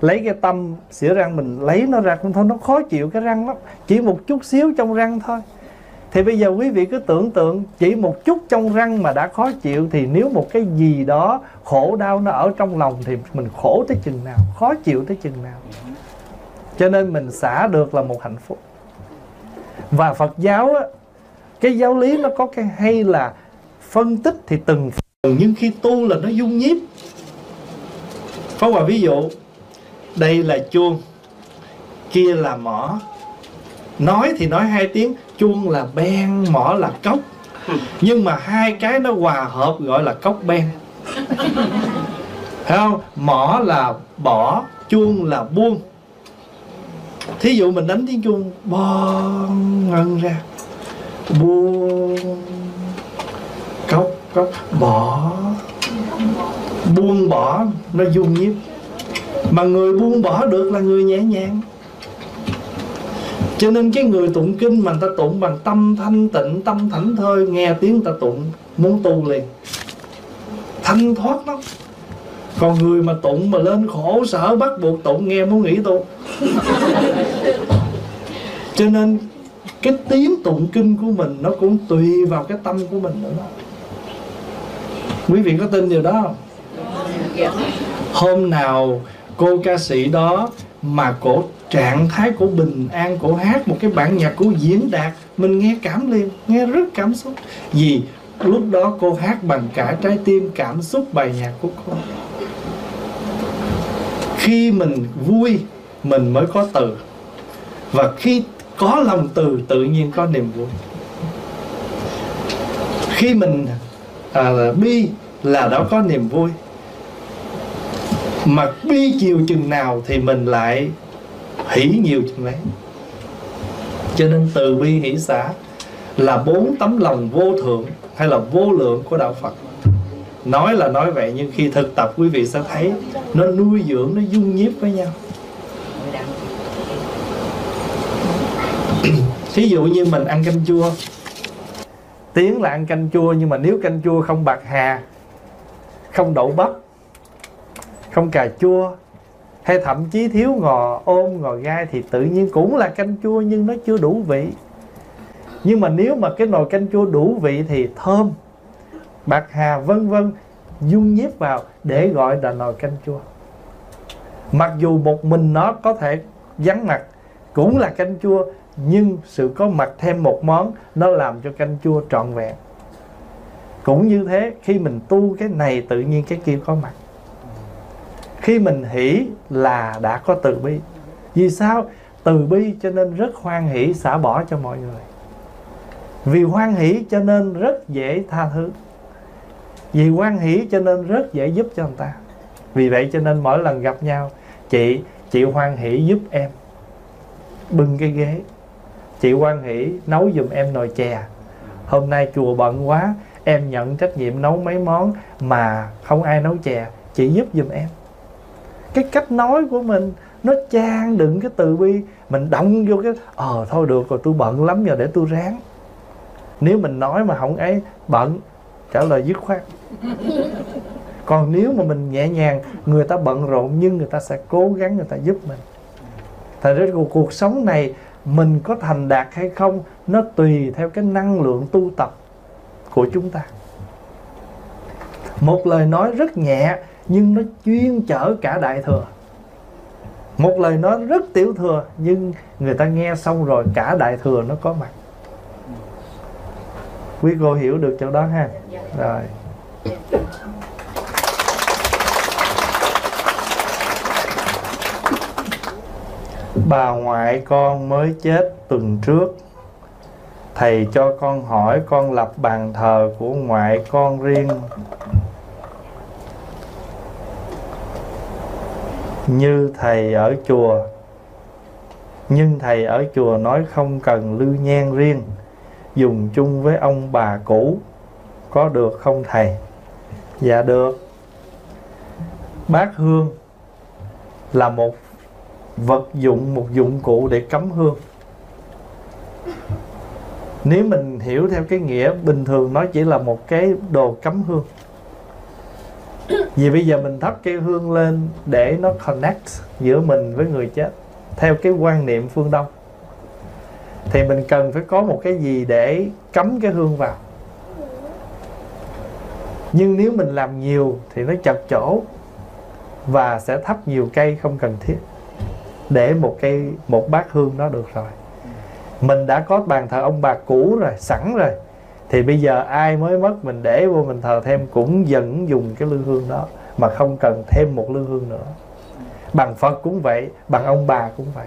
lấy cái tâm xỉa răng, mình lấy nó ra cũng thôi, nó khó chịu cái răng lắm. Chỉ một chút xíu trong răng thôi. Thì bây giờ quý vị cứ tưởng tượng, chỉ một chút trong răng mà đã khó chịu, thì nếu một cái gì đó khổ đau nó ở trong lòng thì mình khổ tới chừng nào, khó chịu tới chừng nào. Cho nên mình xả được là một hạnh phúc. Và Phật giáo á, cái giáo lý nó có cái hay là phân tích thì từng phần, nhưng khi tu là nó dung nhiếp. Pháp Hòa ví dụ, đây là chuông, kia là mỏ. Nói thì nói hai tiếng, chuông là beng, mỏ là cốc. Nhưng mà hai cái nó hòa hợp gọi là cốc beng. Thấy không? Mỏ là bỏ, chuông là buông. Thí dụ mình đánh tiếng chuông bon, ngân ra, buông, cốc, cốc, bỏ, buông bỏ, nó dung nhiếp. Mà người buông bỏ được là người nhẹ nhàng. Cho nên cái người tụng kinh mà người ta tụng bằng tâm thanh tịnh, tâm thảnh thơi, nghe tiếng người ta tụng, muốn tu liền. Thanh thoát lắm. Còn người mà tụng mà lên khổ sở bắt buộc tụng, nghe muốn nghỉ tu. Cho nên cái tiếng tụng kinh của mình nó cũng tùy vào cái tâm của mình nữa. Quý vị có tin điều đó không? Hôm nào cô ca sĩ đó mà cổ trạng thái của bình an, cổ hát một cái bản nhạc của diễn đạt, mình nghe cảm liền, nghe rất cảm xúc. Vì lúc đó cô hát bằng cả trái tim, cảm xúc bài nhạc của cô. Khi mình vui mình mới có từ, và khi có lòng từ tự nhiên có niềm vui. Khi mình bi là đã có niềm vui. Mà bi chiều chừng nào thì mình lại hỷ nhiều chừng đấy. Cho nên từ bi hỷ xả là bốn tấm lòng vô thượng hay là vô lượng của đạo Phật. Nói là nói vậy, nhưng khi thực tập quý vị sẽ thấy nó nuôi dưỡng, nó dung nhiếp với nhau. Ví dụ như mình ăn canh chua, tiếng là ăn canh chua, nhưng mà nếu canh chua không bạc hà, không đậu bắp, không cà chua, hay thậm chí thiếu ngò ôm, ngò gai, thì tự nhiên cũng là canh chua nhưng nó chưa đủ vị. Nhưng mà nếu mà cái nồi canh chua đủ vị thì thơm, bạc hà vân vân dung nhiếp vào để gọi là nồi canh chua. Mặc dù một mình nó có thể vắng mặt cũng là canh chua, nhưng sự có mặt thêm một món nó làm cho canh chua trọn vẹn. Cũng như thế, khi mình tu cái này tự nhiên cái kia có mặt. Khi mình hỷ là đã có từ bi. Vì sao? Từ bi cho nên rất hoan hỷ xả bỏ cho mọi người. Vì hoan hỷ cho nên rất dễ tha thứ. Vì hoan hỷ cho nên rất dễ giúp cho người ta. Vì vậy cho nên mỗi lần gặp nhau, chị hoan hỷ giúp em bưng cái ghế, chị hoan hỷ nấu giùm em nồi chè, hôm nay chùa bận quá, em nhận trách nhiệm nấu mấy món mà không ai nấu chè, chị giúp giùm em. Cái cách nói của mình nó chan đựng cái từ bi. Mình động vô cái thôi được rồi, tôi bận lắm giờ để tôi ráng. Nếu mình nói mà không ấy, bận, trả lời dứt khoát. Còn nếu mà mình nhẹ nhàng, người ta bận rộn nhưng người ta sẽ cố gắng, người ta giúp mình. Thật ra cuộc sống này mình có thành đạt hay không, nó tùy theo cái năng lượng tu tập của chúng ta. Một lời nói rất nhẹ nhưng nó chuyên chở cả đại thừa. Một lời nói rất tiểu thừa nhưng người ta nghe xong rồi cả đại thừa nó có mặt. Quý cô hiểu được chỗ đó ha? Rồi. Bà ngoại con mới chết tuần trước. Thầy cho con hỏi con lập bàn thờ của ngoại con riêng, như thầy ở chùa. Nhưng thầy ở chùa nói không cần lưu nhang riêng, dùng chung với ông bà cũ, có được không thầy? Dạ được. Bát hương là một vật dụng, một dụng cụ để cắm hương. Nếu mình hiểu theo cái nghĩa bình thường, nó chỉ là một cái đồ cắm hương. Vì bây giờ mình thắp cái hương lên để nó connect giữa mình với người chết. Theo cái quan niệm phương Đông thì mình cần phải có một cái gì để cắm cái hương vào. Nhưng nếu mình làm nhiều thì nó chật chỗ và sẽ thắp nhiều cây không cần thiết. Để một bát hương đó được rồi. Mình đã có bàn thờ ông bà cũ rồi, sẵn rồi, thì bây giờ ai mới mất mình để vô mình thờ thêm cũng vẫn dùng cái lư hương đó, mà không cần thêm một lư hương nữa. Bằng Phật cũng vậy, bằng ông bà cũng vậy.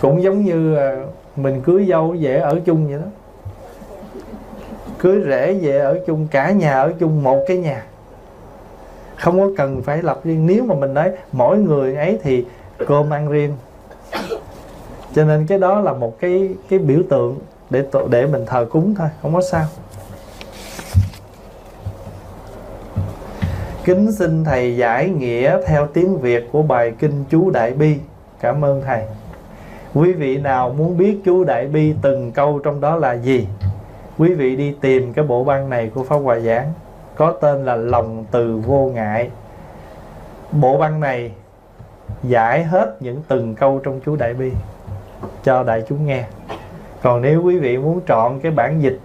Cũng giống như mình cưới dâu về ở chung vậy đó. Cưới rể về ở chung, cả nhà ở chung một cái nhà, không có cần phải lập riêng. Nếu mà mình nói mỗi người ấy thì cơm ăn riêng, cho nên cái đó là một cái biểu tượng để mình thờ cúng thôi, không có sao. Kính xin thầy giải nghĩa theo tiếng Việt của bài kinh chú Đại Bi. Cảm ơn thầy. Quý vị nào muốn biết chú Đại Bi từng câu trong đó là gì, quý vị đi tìm cái bộ băng này của Pháp Hòa giảng, có tên là Lòng Từ Vô Ngại. Bộ băng này giải hết những từng câu trong chú Đại Bi cho đại chúng nghe. Còn nếu quý vị muốn chọn cái bản dịch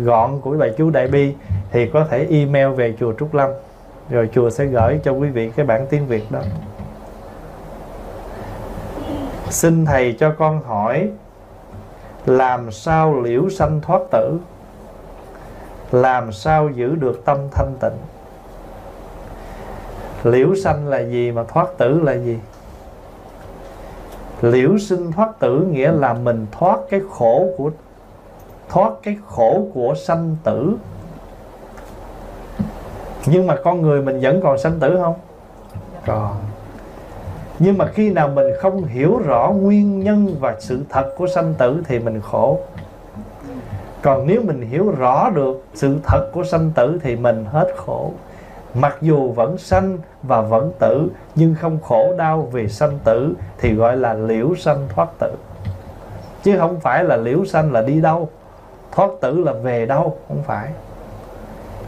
gọn của bài chú Đại Bi thì có thể email về chùa Trúc Lâm, rồi chùa sẽ gửi cho quý vị cái bản tiếng Việt đó. Xin thầy cho con hỏi, làm sao liễu sanh thoát tử? Làm sao giữ được tâm thanh tịnh? Liễu sanh là gì mà thoát tử là gì? Liễu sinh thoát tử nghĩa là mình thoát cái khổ của sanh tử. Nhưng mà con người mình vẫn còn sanh tử không? Còn. Nhưng mà khi nào mình không hiểu rõ nguyên nhân và sự thật của sanh tử thì mình khổ. Còn nếu mình hiểu rõ được sự thật của sanh tử thì mình hết khổ. Mặc dù vẫn sanh và vẫn tử, nhưng không khổ đau vì sanh tử, thì gọi là liễu sanh thoát tử. Chứ không phải là liễu sanh là đi đâu, thoát tử là về đâu, không phải.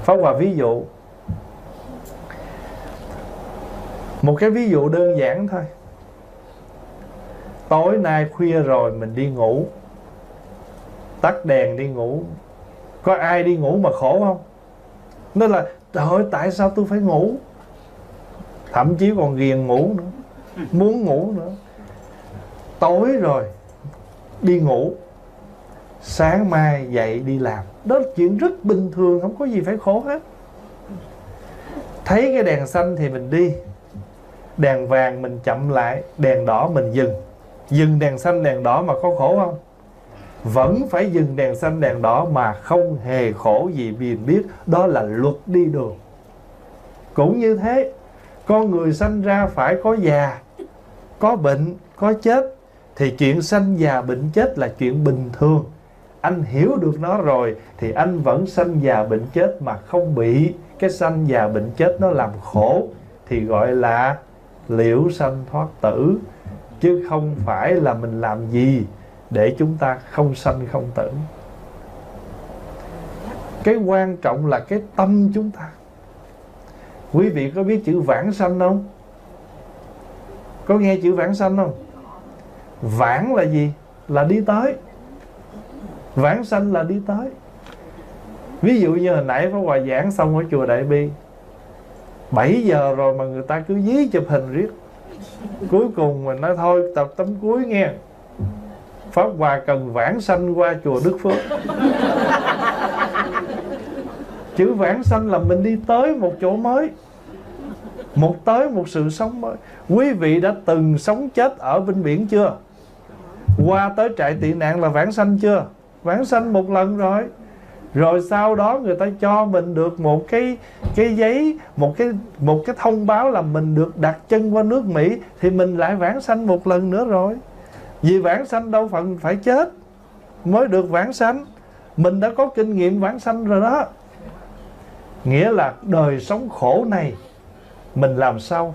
Pháp Hòa ví dụ, một cái ví dụ đơn giản thôi. Tối nay khuya rồi mình đi ngủ, tắt đèn đi ngủ. Có ai đi ngủ mà khổ không? Nên là trời ơi, tại sao tôi phải ngủ? Thậm chí còn ghiền ngủ nữa, muốn ngủ nữa. Tối rồi đi ngủ, sáng mai dậy đi làm, đó là chuyện rất bình thường, không có gì phải khổ hết. Thấy cái đèn xanh thì mình đi, đèn vàng mình chậm lại, đèn đỏ mình dừng. Dừng đèn xanh đèn đỏ mà có khổ không? Vẫn phải dừng đèn xanh đèn đỏ mà không hề khổ gì, vì biết đó là luật đi đường. Cũng như thế, con người sanh ra phải có già, có bệnh, có chết, thì chuyện sanh già bệnh chết là chuyện bình thường. Anh hiểu được nó rồi thì anh vẫn sanh già bệnh chết mà không bị cái sanh già bệnh chết nó làm khổ, thì gọi là liễu sanh thoát tử. Chứ không phải là mình làm gì để chúng ta không sanh không tử. Cái quan trọng là cái tâm chúng ta. Quý vị có biết chữ vãng sanh không? Có nghe chữ vãng sanh không? Vãng là gì? Là đi tới. Vãng sanh là đi tới. Ví dụ như hồi nãy Pháp Hòa giảng xong ở chùa Đại Bi, 7 giờ rồi mà người ta cứ dí chụp hình riết. Cuối cùng mình nói thôi tập tấm cuối nghe, Pháp Hòa cần vãng sanh qua chùa Đức Phước. Chữ vãng sanh là mình đi tới một chỗ mới, một tới một sự sống mới. Quý vị đã từng sống chết ở bên biển chưa? Qua tới trại tị nạn là vãng sanh chưa? Vãng sanh một lần rồi. Rồi sau đó người ta cho mình được một cái giấy, một cái thông báo là mình được đặt chân qua nước Mỹ, thì mình lại vãng sanh một lần nữa rồi. Vì vãng sanh đâu phần phải chết mới được vãng sanh, mình đã có kinh nghiệm vãng sanh rồi đó. Nghĩa là đời sống khổ này, mình làm sao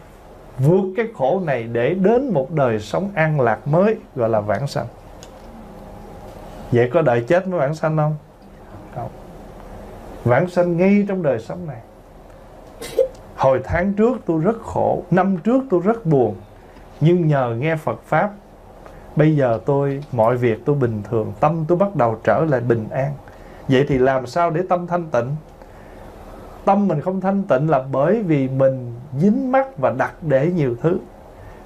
vượt cái khổ này để đến một đời sống an lạc mới, gọi là vãng sanh. Vậy có đợi chết mới vãng sanh không? Không. Vãng sanh ngay trong đời sống này. Hồi tháng trước tôi rất khổ, năm trước tôi rất buồn, nhưng nhờ nghe Phật Pháp, bây giờ tôi, mọi việc tôi bình thường, tâm tôi bắt đầu trở lại bình an. Vậy thì làm sao để tâm thanh tịnh? Tâm mình không thanh tịnh là bởi vì mình dính mắc và đặt để nhiều thứ.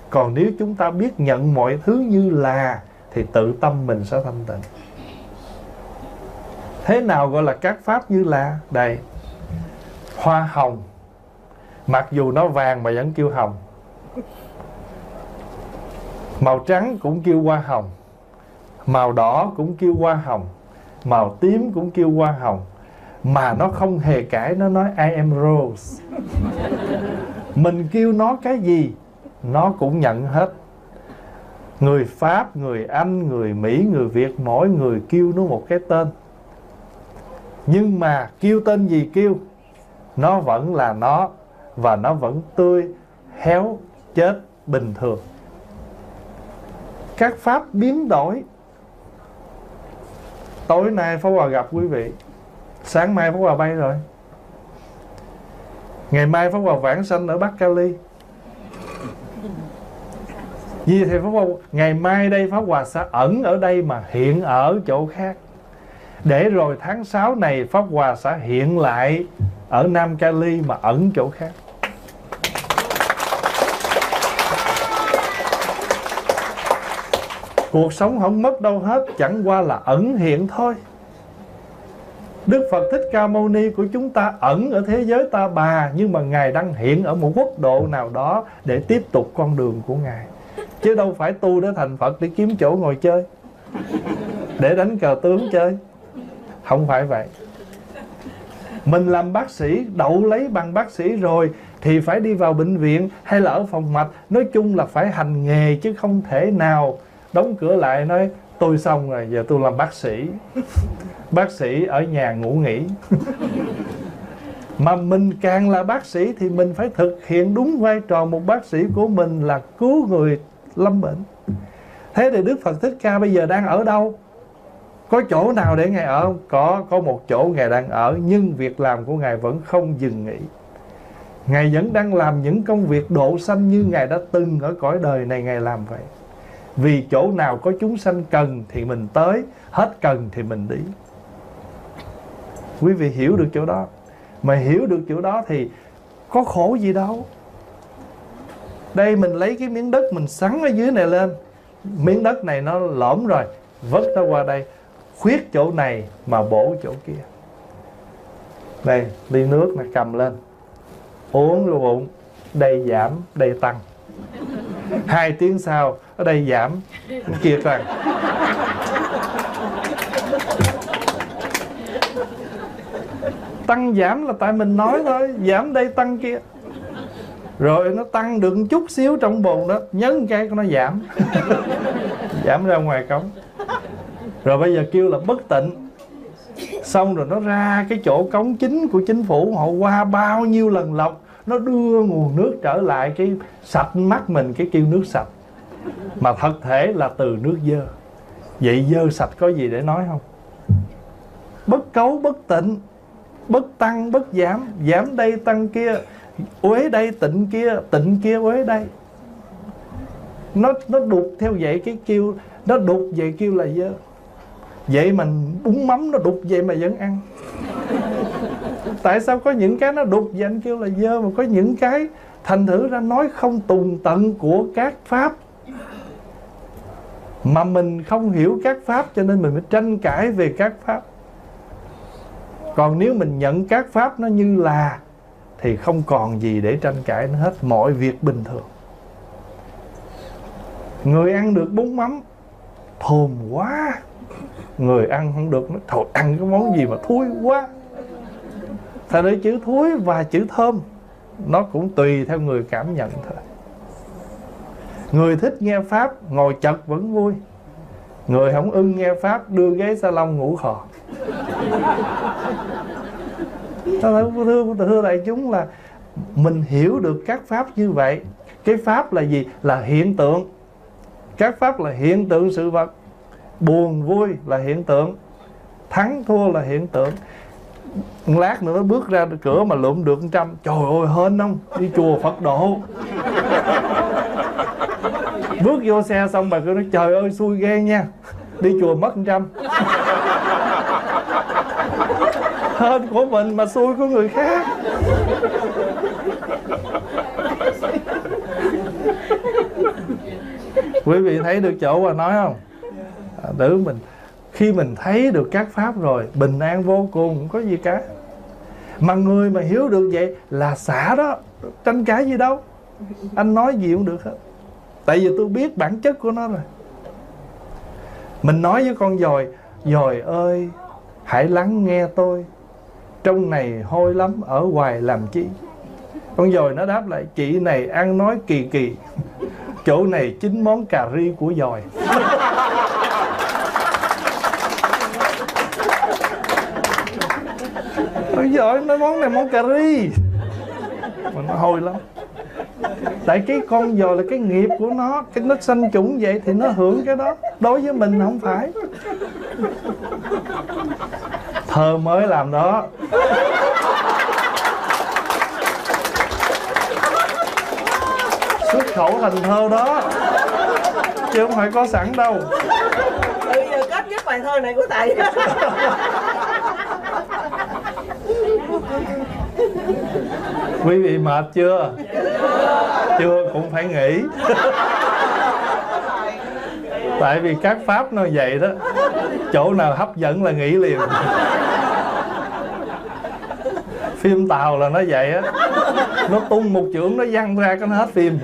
Còn nếu chúng ta biết nhận mọi thứ như là, thì tự tâm mình sẽ thanh tịnh. Thế nào gọi là các pháp như là? Đây, hoa hồng, mặc dù nó vàng mà vẫn kêu hồng. Màu trắng cũng kêu hoa hồng, màu đỏ cũng kêu hoa hồng, màu tím cũng kêu hoa hồng, mà nó không hề cãi, nó nói I am rose. Mình kêu nó cái gì nó cũng nhận hết. Người Pháp, người Anh, người Mỹ, người Việt, mỗi người kêu nó một cái tên, nhưng mà kêu tên gì kêu, nó vẫn là nó, và nó vẫn tươi, héo, chết, bình thường. Các pháp biến đổi. Tối nay Pháp Hòa gặp quý vị, sáng mai Pháp Hòa bay rồi, ngày mai Pháp Hòa vãng sanh ở Bắc Cali. Vì thì Pháp Hòa, ngày mai đây Pháp Hòa sẽ ẩn ở đây mà hiện ở chỗ khác, để rồi tháng 6 này Pháp Hòa sẽ hiện lại ở Nam Cali mà ẩn chỗ khác. Cuộc sống không mất đâu hết, chẳng qua là ẩn hiện thôi. Đức Phật Thích Ca Mâu Ni của chúng ta ẩn ở thế giới Ta Bà, nhưng mà Ngài đang hiện ở một quốc độ nào đó để tiếp tục con đường của Ngài. Chứ đâu phải tu để thành Phật để kiếm chỗ ngồi chơi, để đánh cờ tướng chơi. Không phải vậy. Mình làm bác sĩ, đậu lấy bằng bác sĩ rồi thì phải đi vào bệnh viện hay là ở phòng mạch. Nói chung là phải hành nghề, chứ không thể nào đóng cửa lại nói tôi xong rồi, giờ tôi làm bác sĩ. Bác sĩ ở nhà ngủ nghỉ. Mà mình càng là bác sĩ thì mình phải thực hiện đúng vai trò một bác sĩ của mình là cứu người lâm bệnh. Thế thì Đức Phật Thích Ca bây giờ đang ở đâu? Có chỗ nào để Ngài ở không? Có một chỗ Ngài đang ở, nhưng việc làm của Ngài vẫn không dừng nghỉ. Ngài vẫn đang làm những công việc độ sanh như Ngài đã từng ở cõi đời này Ngài làm vậy. Vì chỗ nào có chúng sanh cần thì mình tới, hết cần thì mình đi. Quý vị hiểu được chỗ đó. Mà hiểu được chỗ đó thì có khổ gì đâu. Đây mình lấy cái miếng đất mình sắn ở dưới này lên, miếng đất này nó lõm rồi, vớt nó qua đây, khuyết chỗ này mà bổ chỗ kia. Đây, ly nước mà cầm lên, uống vô bụng, đây giảm, đây tăng. 2 tiếng sau, ở đây giảm, kia tăng. Tăng giảm là tại mình nói thôi, giảm đây tăng kia. Rồi nó tăng được chút xíu trong bồn đó, nhấn cái nó giảm. Giảm ra ngoài cống. Rồi bây giờ kêu là bất tịnh. Xong rồi nó ra cái chỗ cống chính của chính phủ, họ qua bao nhiêu lần lọc, nó đưa nguồn nước trở lại cái sạch mắt mình, cái kêu nước sạch. Mà thật thể là từ nước dơ. Vậy dơ sạch có gì để nói không? Bất cấu bất tịnh, bất tăng bất giảm, giảm đây tăng kia, uế đây tịnh kia uế đây. Nó đục theo vậy cái kêu, nó đục vậy kêu là dơ. Vậy mình bún mắm nó đục vậy mà vẫn ăn. Tại sao có những cái nó đục vậy anh kêu là dơ, mà có những cái thành thử ra nói không tùng tận của các pháp. Mà mình không hiểu các pháp cho nên mình phải tranh cãi về các pháp. Còn nếu mình nhận các pháp nó như là thì không còn gì để tranh cãi nữa hết, mọi việc bình thường. Người ăn được bún mắm thơm quá, người ăn không được nó thôi ăn cái món gì mà thối quá. Thật ra chữ thối và chữ thơm nó cũng tùy theo người cảm nhận thôi. Người thích nghe pháp ngồi chật vẫn vui, người không ưng nghe pháp đưa ghế salon ngủ khò. Thưa đại chúng, là mình hiểu được các pháp như vậy. Cái pháp là gì? Là hiện tượng. Các pháp là hiện tượng sự vật. Buồn vui là hiện tượng, thắng thua là hiện tượng. Lát nữa nó bước ra cửa mà lượm được 100, trời ơi hên không, đi chùa Phật độ. Bước vô xe xong bà cứ nói trời ơi xui ghê nha, đi chùa mất 100. Hên của mình mà xui của người khác. Quý vị thấy được chỗ mà nói không? Tự mình khi mình thấy được các pháp rồi, bình an vô cùng, không có gì cả. Mà người mà hiểu được vậy là xả đó, tranh cãi gì đâu, anh nói gì cũng được hết. Tại vì tôi biết bản chất của nó rồi. Mình nói với con dòi, dòi ơi hãy lắng nghe tôi, trong này hôi lắm ở hoài làm chi. Con dòi nó đáp lại, chị này ăn nói kỳ kỳ, chỗ này chính món cà ri của dòi. Con dòi nói món này món cà ri mà nó hôi lắm. Tại cái con dòi là cái nghiệp của nó, cái nó sanh chủng vậy thì nó hưởng cái đó. Đối với mình không phải. Thơ mới làm đó. Xuất khẩu thành thơ đó, chứ không phải có sẵn đâu. Tự giờ kết nhất bài thơ này của thầy. Quý vị mệt chưa? Chưa cũng phải nghỉ. Tại vì các pháp nó vậy đó, chỗ nào hấp dẫn là nghỉ liền. Phim Tàu là nó vậy á, nó tung một chưởng nó văng ra cái nó hết phim.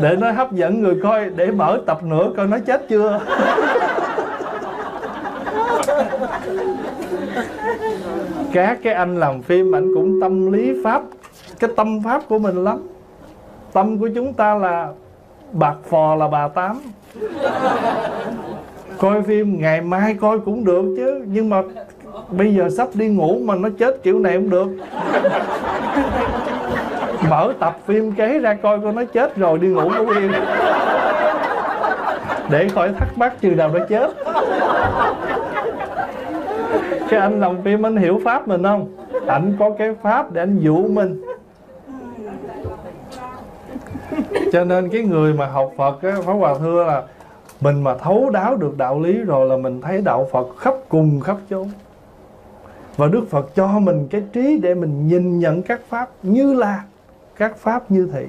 Để nó hấp dẫn người coi, để mở tập nữa coi nó chết chưa. Các cái anh làm phim ảnh cũng tâm lý pháp, cái tâm pháp của mình lắm. Tâm của chúng ta là bạc phò là bà tám. Coi phim ngày mai coi cũng được chứ, nhưng mà bây giờ sắp đi ngủ mà nó chết kiểu này cũng được. Mở tập phim kế ra coi con nó chết rồi đi ngủ cũng yên, để khỏi thắc mắc chừng nào nó chết. Cái anh làm phim anh hiểu pháp mình không? Anh có cái pháp để anh dụ mình. Cho nên cái người mà học Phật á, Pháp Hòa thưa là mình mà thấu đáo được đạo lý rồi là mình thấy đạo Phật khắp cùng khắp chốn. Và Đức Phật cho mình cái trí để mình nhìn nhận các pháp như là các pháp như thị.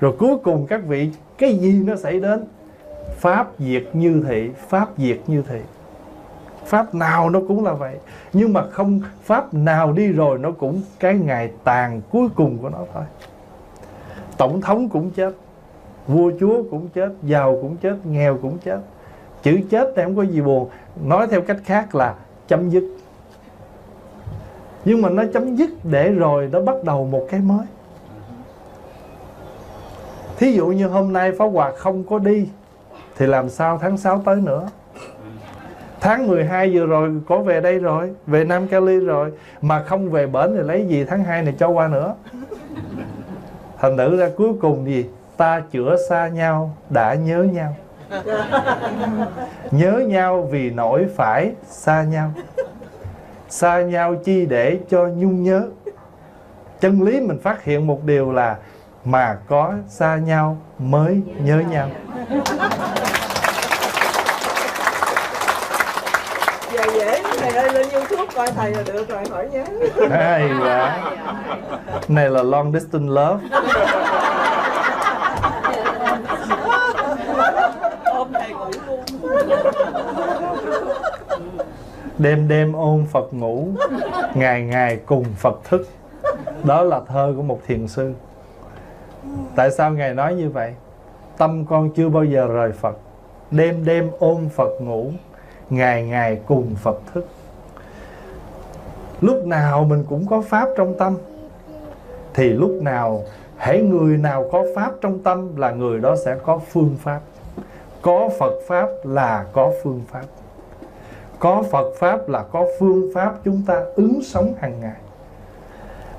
Rồi cuối cùng các vị, cái gì nó xảy đến? Pháp diệt như thị, pháp diệt như thị. Pháp nào nó cũng là vậy. Nhưng mà không, pháp nào đi rồi nó cũng cái ngày tàn cuối cùng của nó thôi. Tổng thống cũng chết, vua chúa cũng chết, giàu cũng chết, nghèo cũng chết. Chữ chết thì không có gì buồn. Nói theo cách khác là chấm dứt. Nhưng mà nó chấm dứt để rồi nó bắt đầu một cái mới. Thí dụ như hôm nay Pháp Hòa không có đi thì làm sao tháng 6 tới nữa? Tháng 12 vừa rồi có về đây rồi, về Nam Cali rồi, mà không về bển thì lấy gì tháng 2 này cho qua nữa. Thành thử ra cuối cùng gì? Ta chữa xa nhau đã nhớ nhau. Nhớ nhau vì nỗi phải xa nhau. Xa nhau chi để cho nhung nhớ. Chân lý mình phát hiện một điều là mà có xa nhau mới nhớ nhau. Dạ dễ, thầy ơi lên YouTube coi thầy là được rồi, khỏi nhớ. Hay quá. Này là long distance love. Đêm đêm ôm Phật ngủ, ngày ngày cùng Phật thức. Đó là thơ của một thiền sư. Tại sao Ngài nói như vậy? Tâm con chưa bao giờ rời Phật, đêm đêm ôm Phật ngủ, ngày ngày cùng Phật thức. Lúc nào mình cũng có Pháp trong tâm, thì lúc nào, hễ người nào có Pháp trong tâm là người đó sẽ có phương Pháp. Có Phật Pháp là có phương Pháp. Có Phật Pháp là có phương Pháp chúng ta ứng sống hàng ngày.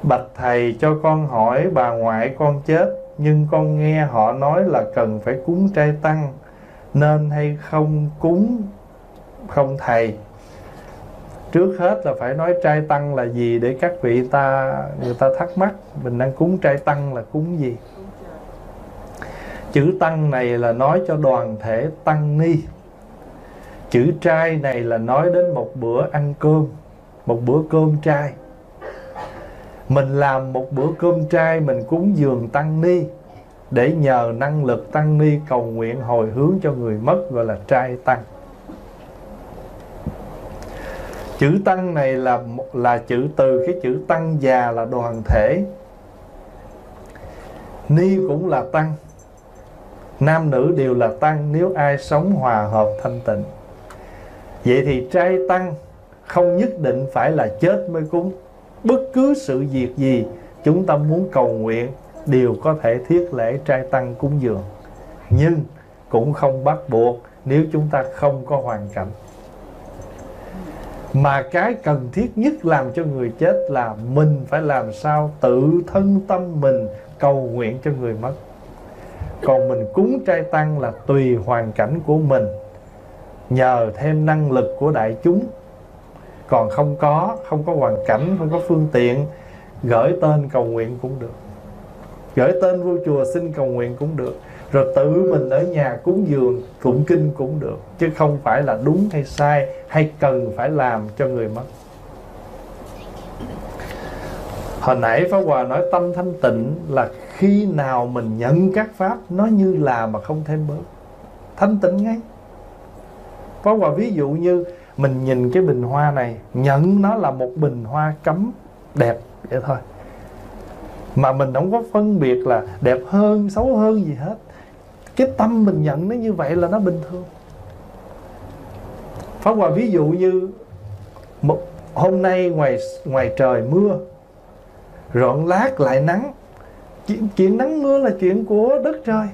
Bạch Thầy cho con hỏi bà ngoại con chết, nhưng con nghe họ nói là cần phải cúng trai tăng, nên hay không cúng không Thầy? Trước hết là phải nói trai tăng là gì để các vị ta người ta thắc mắc mình đang cúng trai tăng là cúng gì. Chữ tăng này là nói cho đoàn thể tăng ni. Chữ trai này là nói đến một bữa ăn cơm, một bữa cơm trai. Mình làm một bữa cơm trai, mình cúng dường tăng ni để nhờ năng lực tăng ni cầu nguyện hồi hướng cho người mất, gọi là trai tăng. Chữ tăng này là chữ từ cái chữ tăng già là đoàn thể. Ni cũng là tăng. Nam nữ đều là tăng nếu ai sống hòa hợp thanh tịnh. Vậy thì trai tăng không nhất định phải là chết mới cúng. Bất cứ sự việc gì chúng ta muốn cầu nguyện đều có thể thiết lễ trai tăng cúng dường. Nhưng cũng không bắt buộc nếu chúng ta không có hoàn cảnh. Mà cái cần thiết nhất làm cho người chết là mình phải làm sao tự thân tâm mình cầu nguyện cho người mất. Còn mình cúng trai tăng là tùy hoàn cảnh của mình, nhờ thêm năng lực của đại chúng. Còn không có hoàn cảnh, không có phương tiện, gửi tên cầu nguyện cũng được, gửi tên vô chùa xin cầu nguyện cũng được, rồi tự mình ở nhà cúng dường tụng kinh cũng được. Chứ không phải là đúng hay sai hay cần phải làm cho người mất. Hồi nãy Pháp Hòa nói tâm thanh tịnh là khi nào mình nhận các pháp nó như là mà không thêm bớt, thanh tịnh ngay. Pháp Hòa ví dụ như mình nhìn cái bình hoa này, nhận nó là một bình hoa cắm đẹp vậy thôi, mà mình không có phân biệt là đẹp hơn, xấu hơn gì hết. Cái tâm mình nhận nó như vậy là nó bình thường. Pháp Hòa ví dụ như hôm nay ngoài trời mưa, rọn lát lại nắng. Chuyện nắng mưa là chuyện của đất trời,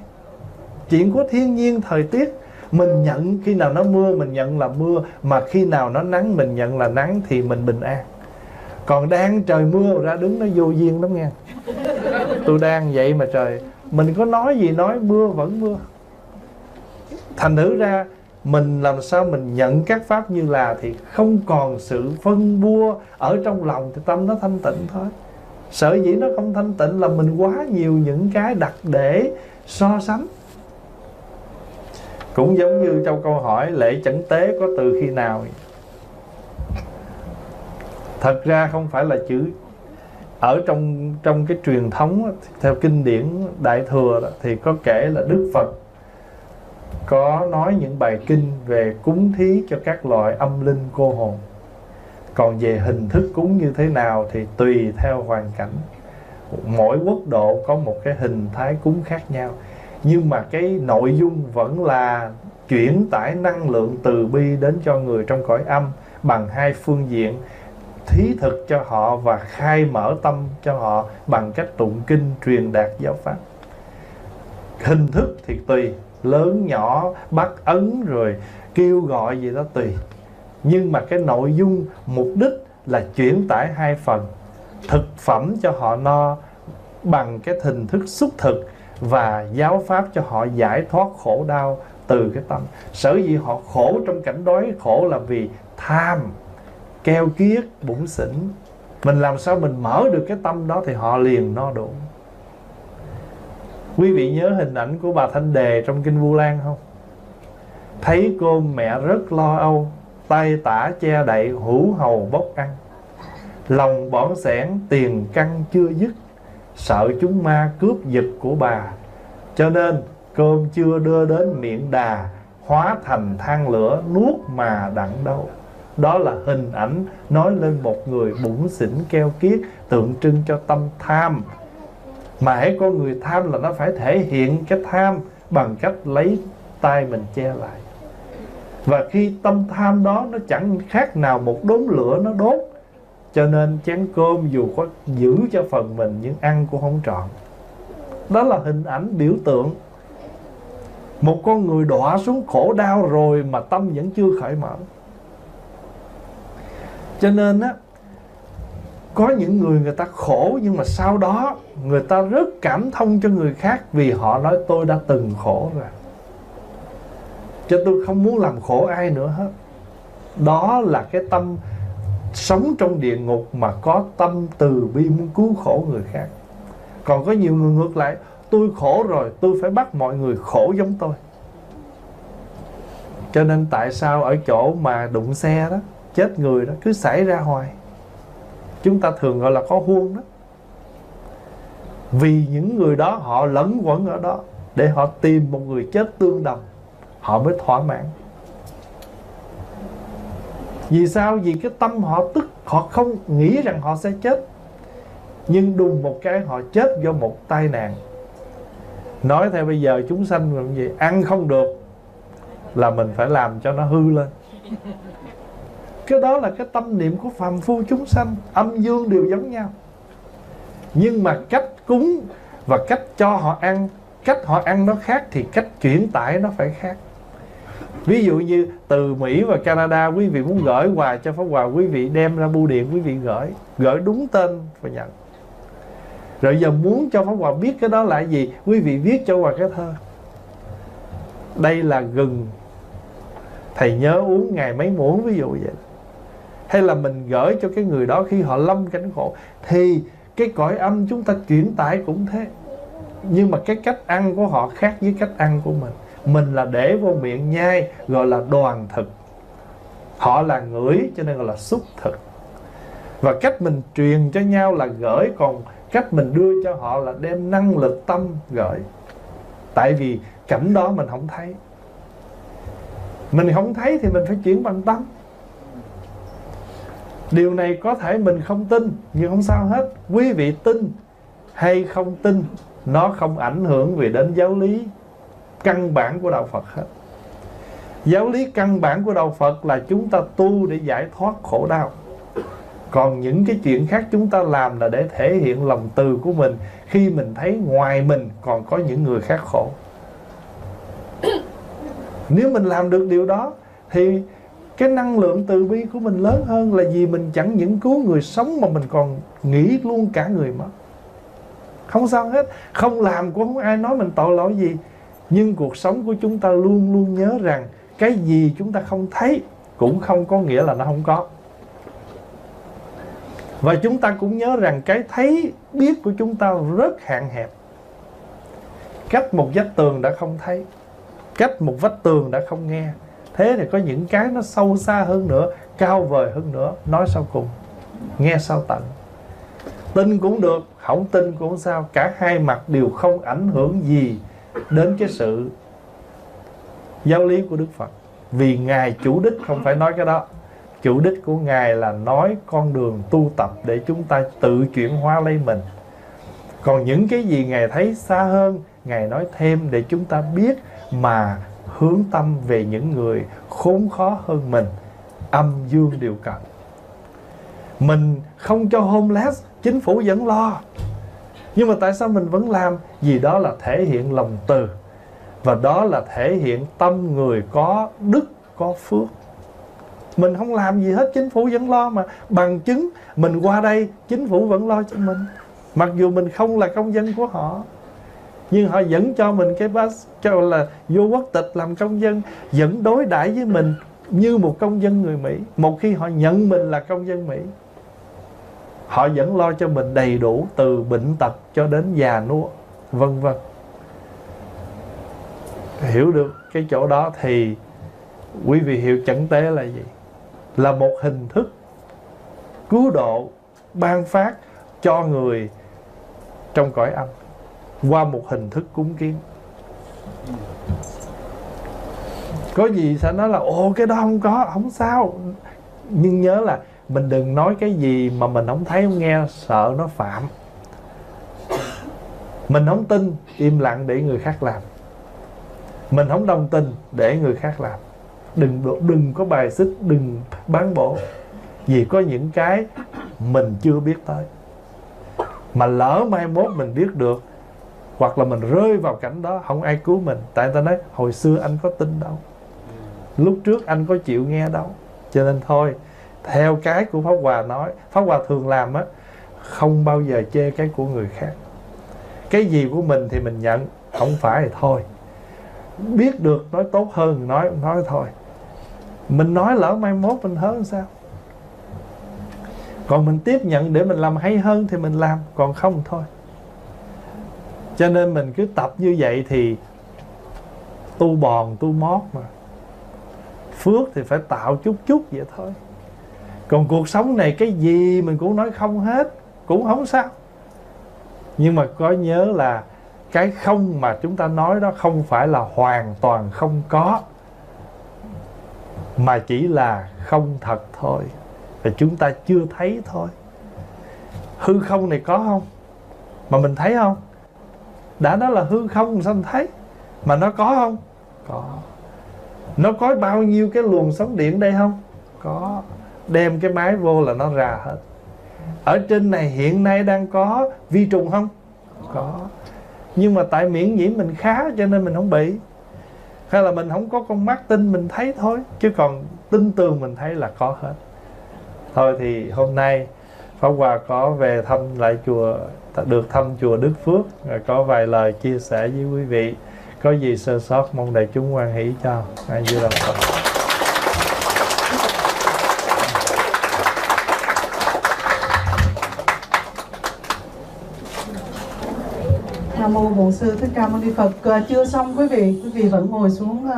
chuyện của thiên nhiên thời tiết. Mình nhận khi nào nó mưa mình nhận là mưa, mà khi nào nó nắng mình nhận là nắng, thì mình bình an. Còn đang trời mưa ra đứng nó vô duyên lắm nghe. Tôi đang vậy mà trời, mình có nói gì nói mưa vẫn mưa. Thành thử ra mình làm sao mình nhận các pháp như là, thì không còn sự phân bua ở trong lòng, thì tâm nó thanh tịnh thôi. Sở dĩ nó không thanh tịnh là mình quá nhiều những cái đặt để so sánh. Cũng giống như trong câu hỏi lễ chẩn tế có từ khi nào, thật ra không phải là chữ ở trong cái truyền thống theo kinh điển Đại Thừa đó, thì có kể là Đức Phật có nói những bài kinh về cúng thí cho các loại âm linh cô hồn. Còn về hình thức cúng như thế nào thì tùy theo hoàn cảnh, mỗi quốc độ có một cái hình thái cúng khác nhau, nhưng mà cái nội dung vẫn là chuyển tải năng lượng từ bi đến cho người trong cõi âm bằng hai phương diện: thí thực cho họ và khai mở tâm cho họ bằng cách tụng kinh truyền đạt giáo pháp. Hình thức thì tùy, lớn nhỏ, bắt ấn rồi kêu gọi gì đó tùy, nhưng mà cái nội dung mục đích là chuyển tải hai phần: thực phẩm cho họ no bằng cái hình thức xúc thực, và giáo pháp cho họ giải thoát khổ đau từ cái tâm. Sở dĩ họ khổ trong cảnh đói khổ là vì tham, keo kiết, bủn xỉn. Mình làm sao mình mở được cái tâm đó thì họ liền no đủ. Quý vị nhớ hình ảnh của bà Thanh Đề trong kinh Vu Lan không? Thấy cô mẹ rất lo âu, tay tả che đậy, hữu hầu bốc ăn, lòng bỏng sẻn, tiền căn chưa dứt, sợ chúng ma cướp giật của bà, cho nên cơm chưa đưa đến miệng đà, hóa thành than lửa nuốt mà đặng đâu. Đó là hình ảnh nói lên một người bủn xỉn keo kiết, tượng trưng cho tâm tham. Mà hễ con người tham là nó phải thể hiện cái tham bằng cách lấy tay mình che lại. Và khi tâm tham đó nó chẳng khác nào một đốm lửa nó đốt, cho nên chén cơm dù có giữ cho phần mình nhưng ăn cũng không trọn. Đó là hình ảnh biểu tượng một con người đọa xuống khổ đau rồi mà tâm vẫn chưa khởi mở. Cho nên á, có những người người ta khổ nhưng mà sau đó người ta rất cảm thông cho người khác, vì họ nói tôi đã từng khổ rồi, cho tôi không muốn làm khổ ai nữa hết. Đó là cái tâm sống trong địa ngục mà có tâm từ bi muốn cứu khổ người khác. Còn có nhiều người ngược lại, tôi khổ rồi tôi phải bắt mọi người khổ giống tôi. Cho nên tại sao ở chỗ mà đụng xe đó, chết người đó cứ xảy ra hoài, chúng ta thường gọi là có huông đó. Vì những người đó họ lẫn quẩn ở đó, để họ tìm một người chết tương đồng, họ mới thỏa mãn. Vì sao? Vì cái tâm họ tức, họ không nghĩ rằng họ sẽ chết, nhưng đùng một cái họ chết do một tai nạn. Nói theo bây giờ chúng sanh làm gì? Ăn không được là mình phải làm cho nó hư lên. Cái đó là cái tâm niệm của phàm phu chúng sanh, âm dương đều giống nhau. Nhưng mà cách cúng và cách cho họ ăn, cách họ ăn nó khác thì cách chuyển tải nó phải khác. Ví dụ như từ Mỹ và Canada quý vị muốn gửi quà cho Pháp Hòa, quý vị đem ra bưu điện quý vị gửi đúng tên và nhận. Rồi giờ muốn cho Pháp Hòa biết cái đó là gì, quý vị viết cho Hòa cái thơ: đây là gừng, thầy nhớ uống ngày mấy muỗng, ví dụ vậy. Hay là mình gửi cho cái người đó khi họ lâm cảnh khổ. Thì cái cõi âm chúng ta chuyển tải cũng thế, nhưng mà cái cách ăn của họ khác với cách ăn của mình. Mình là để vô miệng nhai, gọi là đoàn thực. Họ là ngửi, cho nên gọi là xúc thực. Và cách mình truyền cho nhau là gửi, còn cách mình đưa cho họ là đem năng lực tâm gửi. Tại vì cảnh đó mình không thấy, mình không thấy thì mình phải chuyển bằng tâm. Điều này có thể mình không tin, nhưng không sao hết. Quý vị tin hay không tin, nó không ảnh hưởng về đến giáo lý căn bản của Đạo Phật hết. Giáo lý căn bản của Đạo Phật là chúng ta tu để giải thoát khổ đau. Còn những cái chuyện khác chúng ta làm là để thể hiện lòng từ của mình, khi mình thấy ngoài mình còn có những người khác khổ. Nếu mình làm được điều đó thì cái năng lượng từ bi của mình lớn hơn, là vì mình chẳng những cứu người sống mà mình còn nghĩ luôn cả người mất. Không sao hết, không làm cũng không ai nói mình tội lỗi gì. Nhưng cuộc sống của chúng ta luôn luôn nhớ rằng cái gì chúng ta không thấy cũng không có nghĩa là nó không có. Và chúng ta cũng nhớ rằng cái thấy biết của chúng ta rất hạn hẹp. Cách một vách tường đã không thấy, cách một vách tường đã không nghe, thế thì có những cái nó sâu xa hơn nữa, cao vời hơn nữa. Nói sau cùng, nghe sau tận. Tin cũng được, không tin cũng sao, cả hai mặt đều không ảnh hưởng gì đến cái sự giáo lý của Đức Phật. Vì Ngài chủ đích không phải nói cái đó. Chủ đích của Ngài là nói con đường tu tập để chúng ta tự chuyển hóa lấy mình. Còn những cái gì Ngài thấy xa hơn, Ngài nói thêm để chúng ta biết mà hướng tâm về những người khốn khó hơn mình. Âm dương đều cần. Mình không cho homeless, chính phủ vẫn lo, nhưng mà tại sao mình vẫn làm? Vì đó là thể hiện lòng từ, và đó là thể hiện tâm người có đức, có phước. Mình không làm gì hết, chính phủ vẫn lo mà. Bằng chứng mình qua đây, chính phủ vẫn lo cho mình, mặc dù mình không là công dân của họ, nhưng họ vẫn cho mình cái pass, cho là vô quốc tịch làm công dân, vẫn đối đãi với mình như một công dân người Mỹ. Một khi họ nhận mình là công dân Mỹ, họ vẫn lo cho mình đầy đủ, từ bệnh tật cho đến già nua, vân vân. Hiểu được cái chỗ đó thì quý vị hiểu chẩn tế là gì? Là một hình thức cứu độ, ban phát cho người trong cõi âm qua một hình thức cúng kiến. Có gì sẽ nói là ồ cái đó không có, không sao. Nhưng nhớ là mình đừng nói cái gì mà mình không thấy, không nghe, sợ nó phạm. Mình không tin, im lặng để người khác làm. Mình không đồng tình, để người khác làm. Đừng có bài xích, đừng bán bổ. Vì có những cái mình chưa biết tới, mà lỡ mai mốt mình biết được, hoặc là mình rơi vào cảnh đó, không ai cứu mình. Tại ta nói hồi xưa anh có tin đâu, lúc trước anh có chịu nghe đâu. Cho nên thôi, theo cái của Pháp Hòa nói, Pháp Hòa thường làm á, không bao giờ chê cái của người khác. Cái gì của mình thì mình nhận, không phải thì thôi. Biết được nói tốt hơn, nói thôi. Mình nói lỡ mai mốt mình hớn sao. Còn mình tiếp nhận để mình làm hay hơn thì mình làm, còn không thôi. Cho nên mình cứ tập như vậy thì tu bòn, tu mót mà. Phước thì phải tạo chút chút vậy thôi. Còn cuộc sống này cái gì mình cũng nói không hết, cũng không sao. Nhưng mà có nhớ là cái không mà chúng ta nói đó không phải là hoàn toàn không có, mà chỉ là không thật thôi, và chúng ta chưa thấy thôi. Hư không này có không? Mà mình thấy không? Đã nói là hư không sao mình thấy? Mà nó có không? Có. Nó có bao nhiêu cái luồng sóng điện đây không? Có. Đem cái máy vô là nó ra hết. Ở trên này hiện nay đang có vi trùng không? Có. Nhưng mà tại miễn nhiễm mình khá cho nên mình không bị. Hay là mình không có con mắt tinh mình thấy thôi, chứ còn tinh tường mình thấy là có hết. Thôi thì hôm nay Pháp Hòa có về thăm lại chùa, được thăm chùa Đức Phước, có vài lời chia sẻ với quý vị. Có gì sơ sót mong đại chúng hoan hỷ cho. Ai vô đâu Mô Bổn Sư Thích Ca Mâu Ni Phật. Chưa xong quý vị vẫn ngồi xuống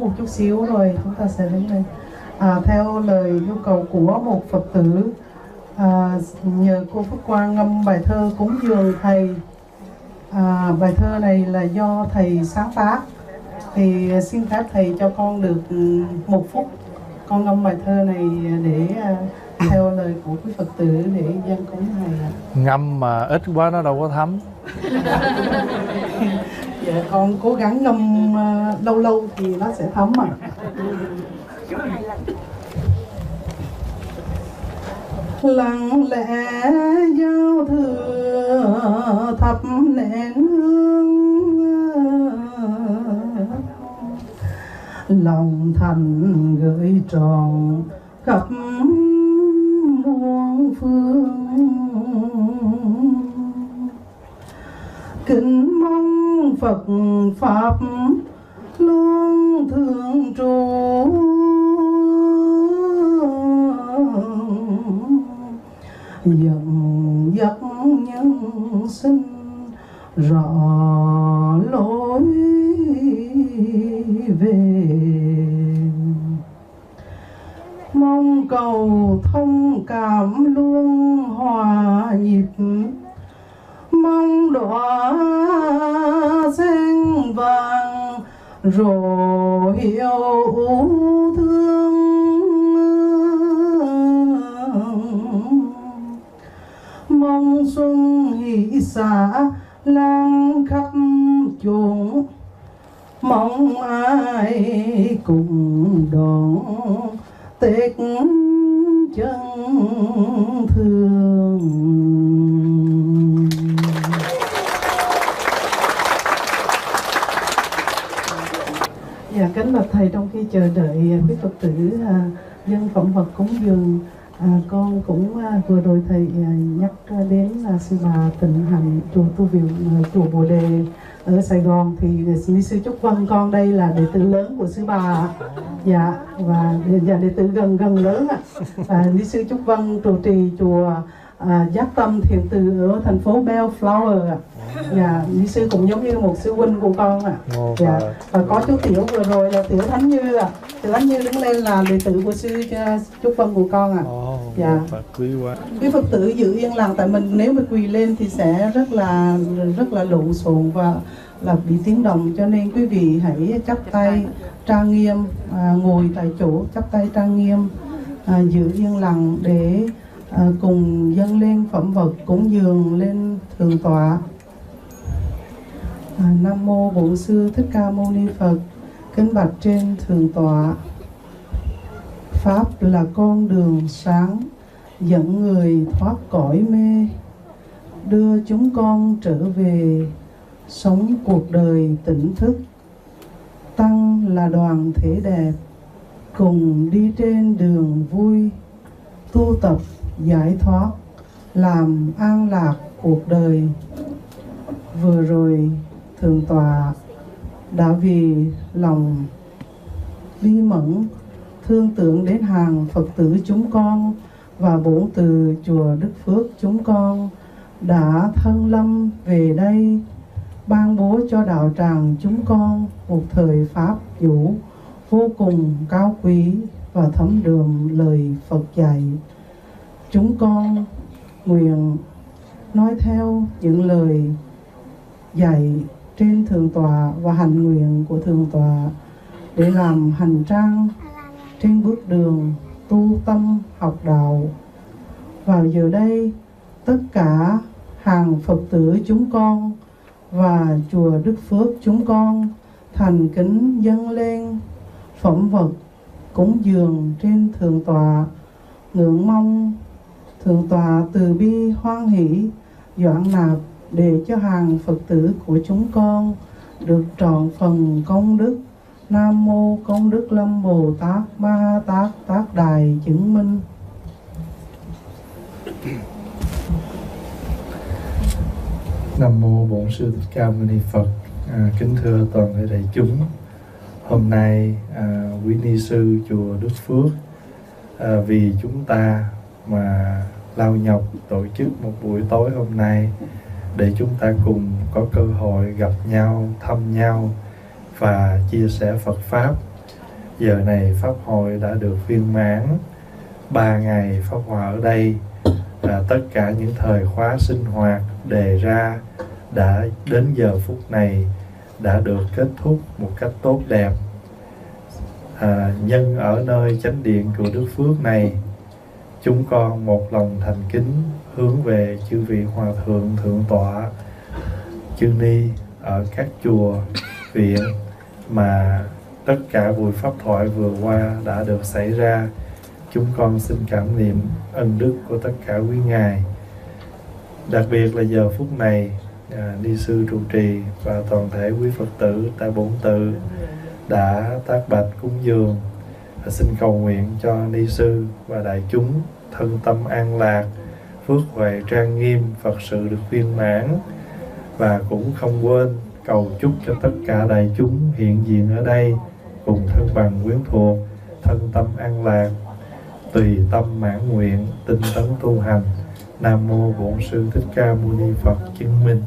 một chút xíu rồi chúng ta sẽ đến đây. Theo lời nhu cầu của một Phật tử, nhờ cô Phước Quang ngâm bài thơ cúng dường thầy. Bài thơ này là do thầy sáng tác, thì xin phép thầy cho con được một phút, con ngâm bài thơ này để theo lời của quý Phật tử để dân cúng thầy. Ngâm mà ít quá nó đâu có thấm. Dạ, con cố gắng ngâm lâu lâu thì nó sẽ thấm mà. Lặng lẽ giao thừa thắp nén hương, lòng thành gửi tròn khắp muôn phương. Kính mong Phật Pháp luôn thường trụ, dẫn dắt nhân sinh rõ lối về. Mong cầu thông cảm luôn hòa nhịp, mong đóa sen vàng rộ hiệu thương, mong xuân hỷ xả lan khắp chốn, mong ai cùng đón Tết chân thương. Dạ, kính bạch thầy, trong khi chờ đợi quý Phật tử dân phẩm vật cúng dường, con cũng vừa rồi thầy nhắc đến là sư bà Tỉnh Hành, chùa tu viện chùa Bồ Đề ở Sài Gòn, thì Lý Sư Trúc Vân con đây là đệ tử lớn của sư bà. Dạ, và đệ tử gần lớn ạ. Lý Sư Trúc Vân trụ trì chùa Giác Tâm Thiền Từ ở thành phố Belleflower ạ. Dạ, Lý Sư cũng giống như một sư huynh của con ạ. Dạ, và có chú Tiểu vừa rồi là Tiểu Thánh Như ạ. Tiểu Thánh Như đứng lên là đệ tử của sư Trúc Vân của con ạ. Dạ, quý Phật tử giữ yên lặng, tại mình nếu mà quỳ lên thì sẽ rất là lộn xộn và là bị tiếng động, cho nên quý vị hãy chắp tay trang nghiêm, ngồi tại chỗ chắp tay trang nghiêm, giữ yên lặng để cùng dâng lên phẩm vật cúng dường lên thượng tọa. Nam mô Bổn Sư Thích Ca Mâu Ni Phật. Kính bạch trên thượng tọa, Pháp là con đường sáng dẫn người thoát cõi mê, đưa chúng con trở về sống cuộc đời tỉnh thức. Tăng là đoàn thể đẹp, cùng đi trên đường vui, tu tập giải thoát, làm an lạc cuộc đời. Vừa rồi thượng tọa đã vì lòng bi mẫn thương tưởng đến hàng Phật tử chúng con và bổn từ chùa Đức Phước chúng con, đã thân lâm về đây ban bố cho đạo tràng chúng con một thời pháp vũ vô cùng cao quý và thấm đượm lời Phật dạy. Chúng con nguyện nói theo những lời dạy trên thượng tọa và hành nguyện của thượng tọa để làm hành trang trên bước đường tu tâm học đạo. Vào giờ đây, tất cả hàng Phật tử chúng con và chùa Đức Phước chúng con thành kính dâng lên phẩm vật cúng dường trên thượng tọa, ngưỡng mong thượng tọa từ bi hoan hỷ doãn nạp để cho hàng Phật tử của chúng con được trọn phần công đức. Nam mô Công đức Lâm Bồ Tát Ma Ha Tát Tát Đài Chứng Minh. Nam mô Bổn Sư Thích Ca Mâu Ni Phật. Kính thưa toàn thể đại chúng, hôm nay quý ni sư chùa Đức Phước vì chúng ta mà lao nhọc tổ chức một buổi tối hôm nay để chúng ta cùng có cơ hội gặp nhau, thăm nhau và chia sẻ Phật Pháp. Giờ này Pháp hội đã được viên mãn, 3 ngày Pháp Hòa ở đây, tất cả những thời khóa sinh hoạt đề ra đã đến giờ phút này đã được kết thúc một cách tốt đẹp. Nhân ở nơi chánh điện của Đức Phước này, chúng con một lòng thành kính hướng về chư vị Hòa Thượng, Thượng Tọa, Chư Ni ở các chùa, viện mà tất cả buổi pháp thoại vừa qua đã được xảy ra. Chúng con xin cảm niệm ân đức của tất cả quý ngài. Đặc biệt là giờ phút này, ni sư trụ trì và toàn thể quý Phật tử tại bổn tự đã tác bạch cúng dường, xin cầu nguyện cho ni sư và đại chúng thân tâm an lạc, phước huệ trang nghiêm, Phật sự được viên mãn. Và cũng không quên cầu chúc cho tất cả đại chúng hiện diện ở đây cùng thân bằng quyến thuộc, thân tâm an lạc, tùy tâm mãn nguyện, tinh tấn tu hành. Nam mô Bổn Sư Thích Ca Mâu Ni Phật chứng minh.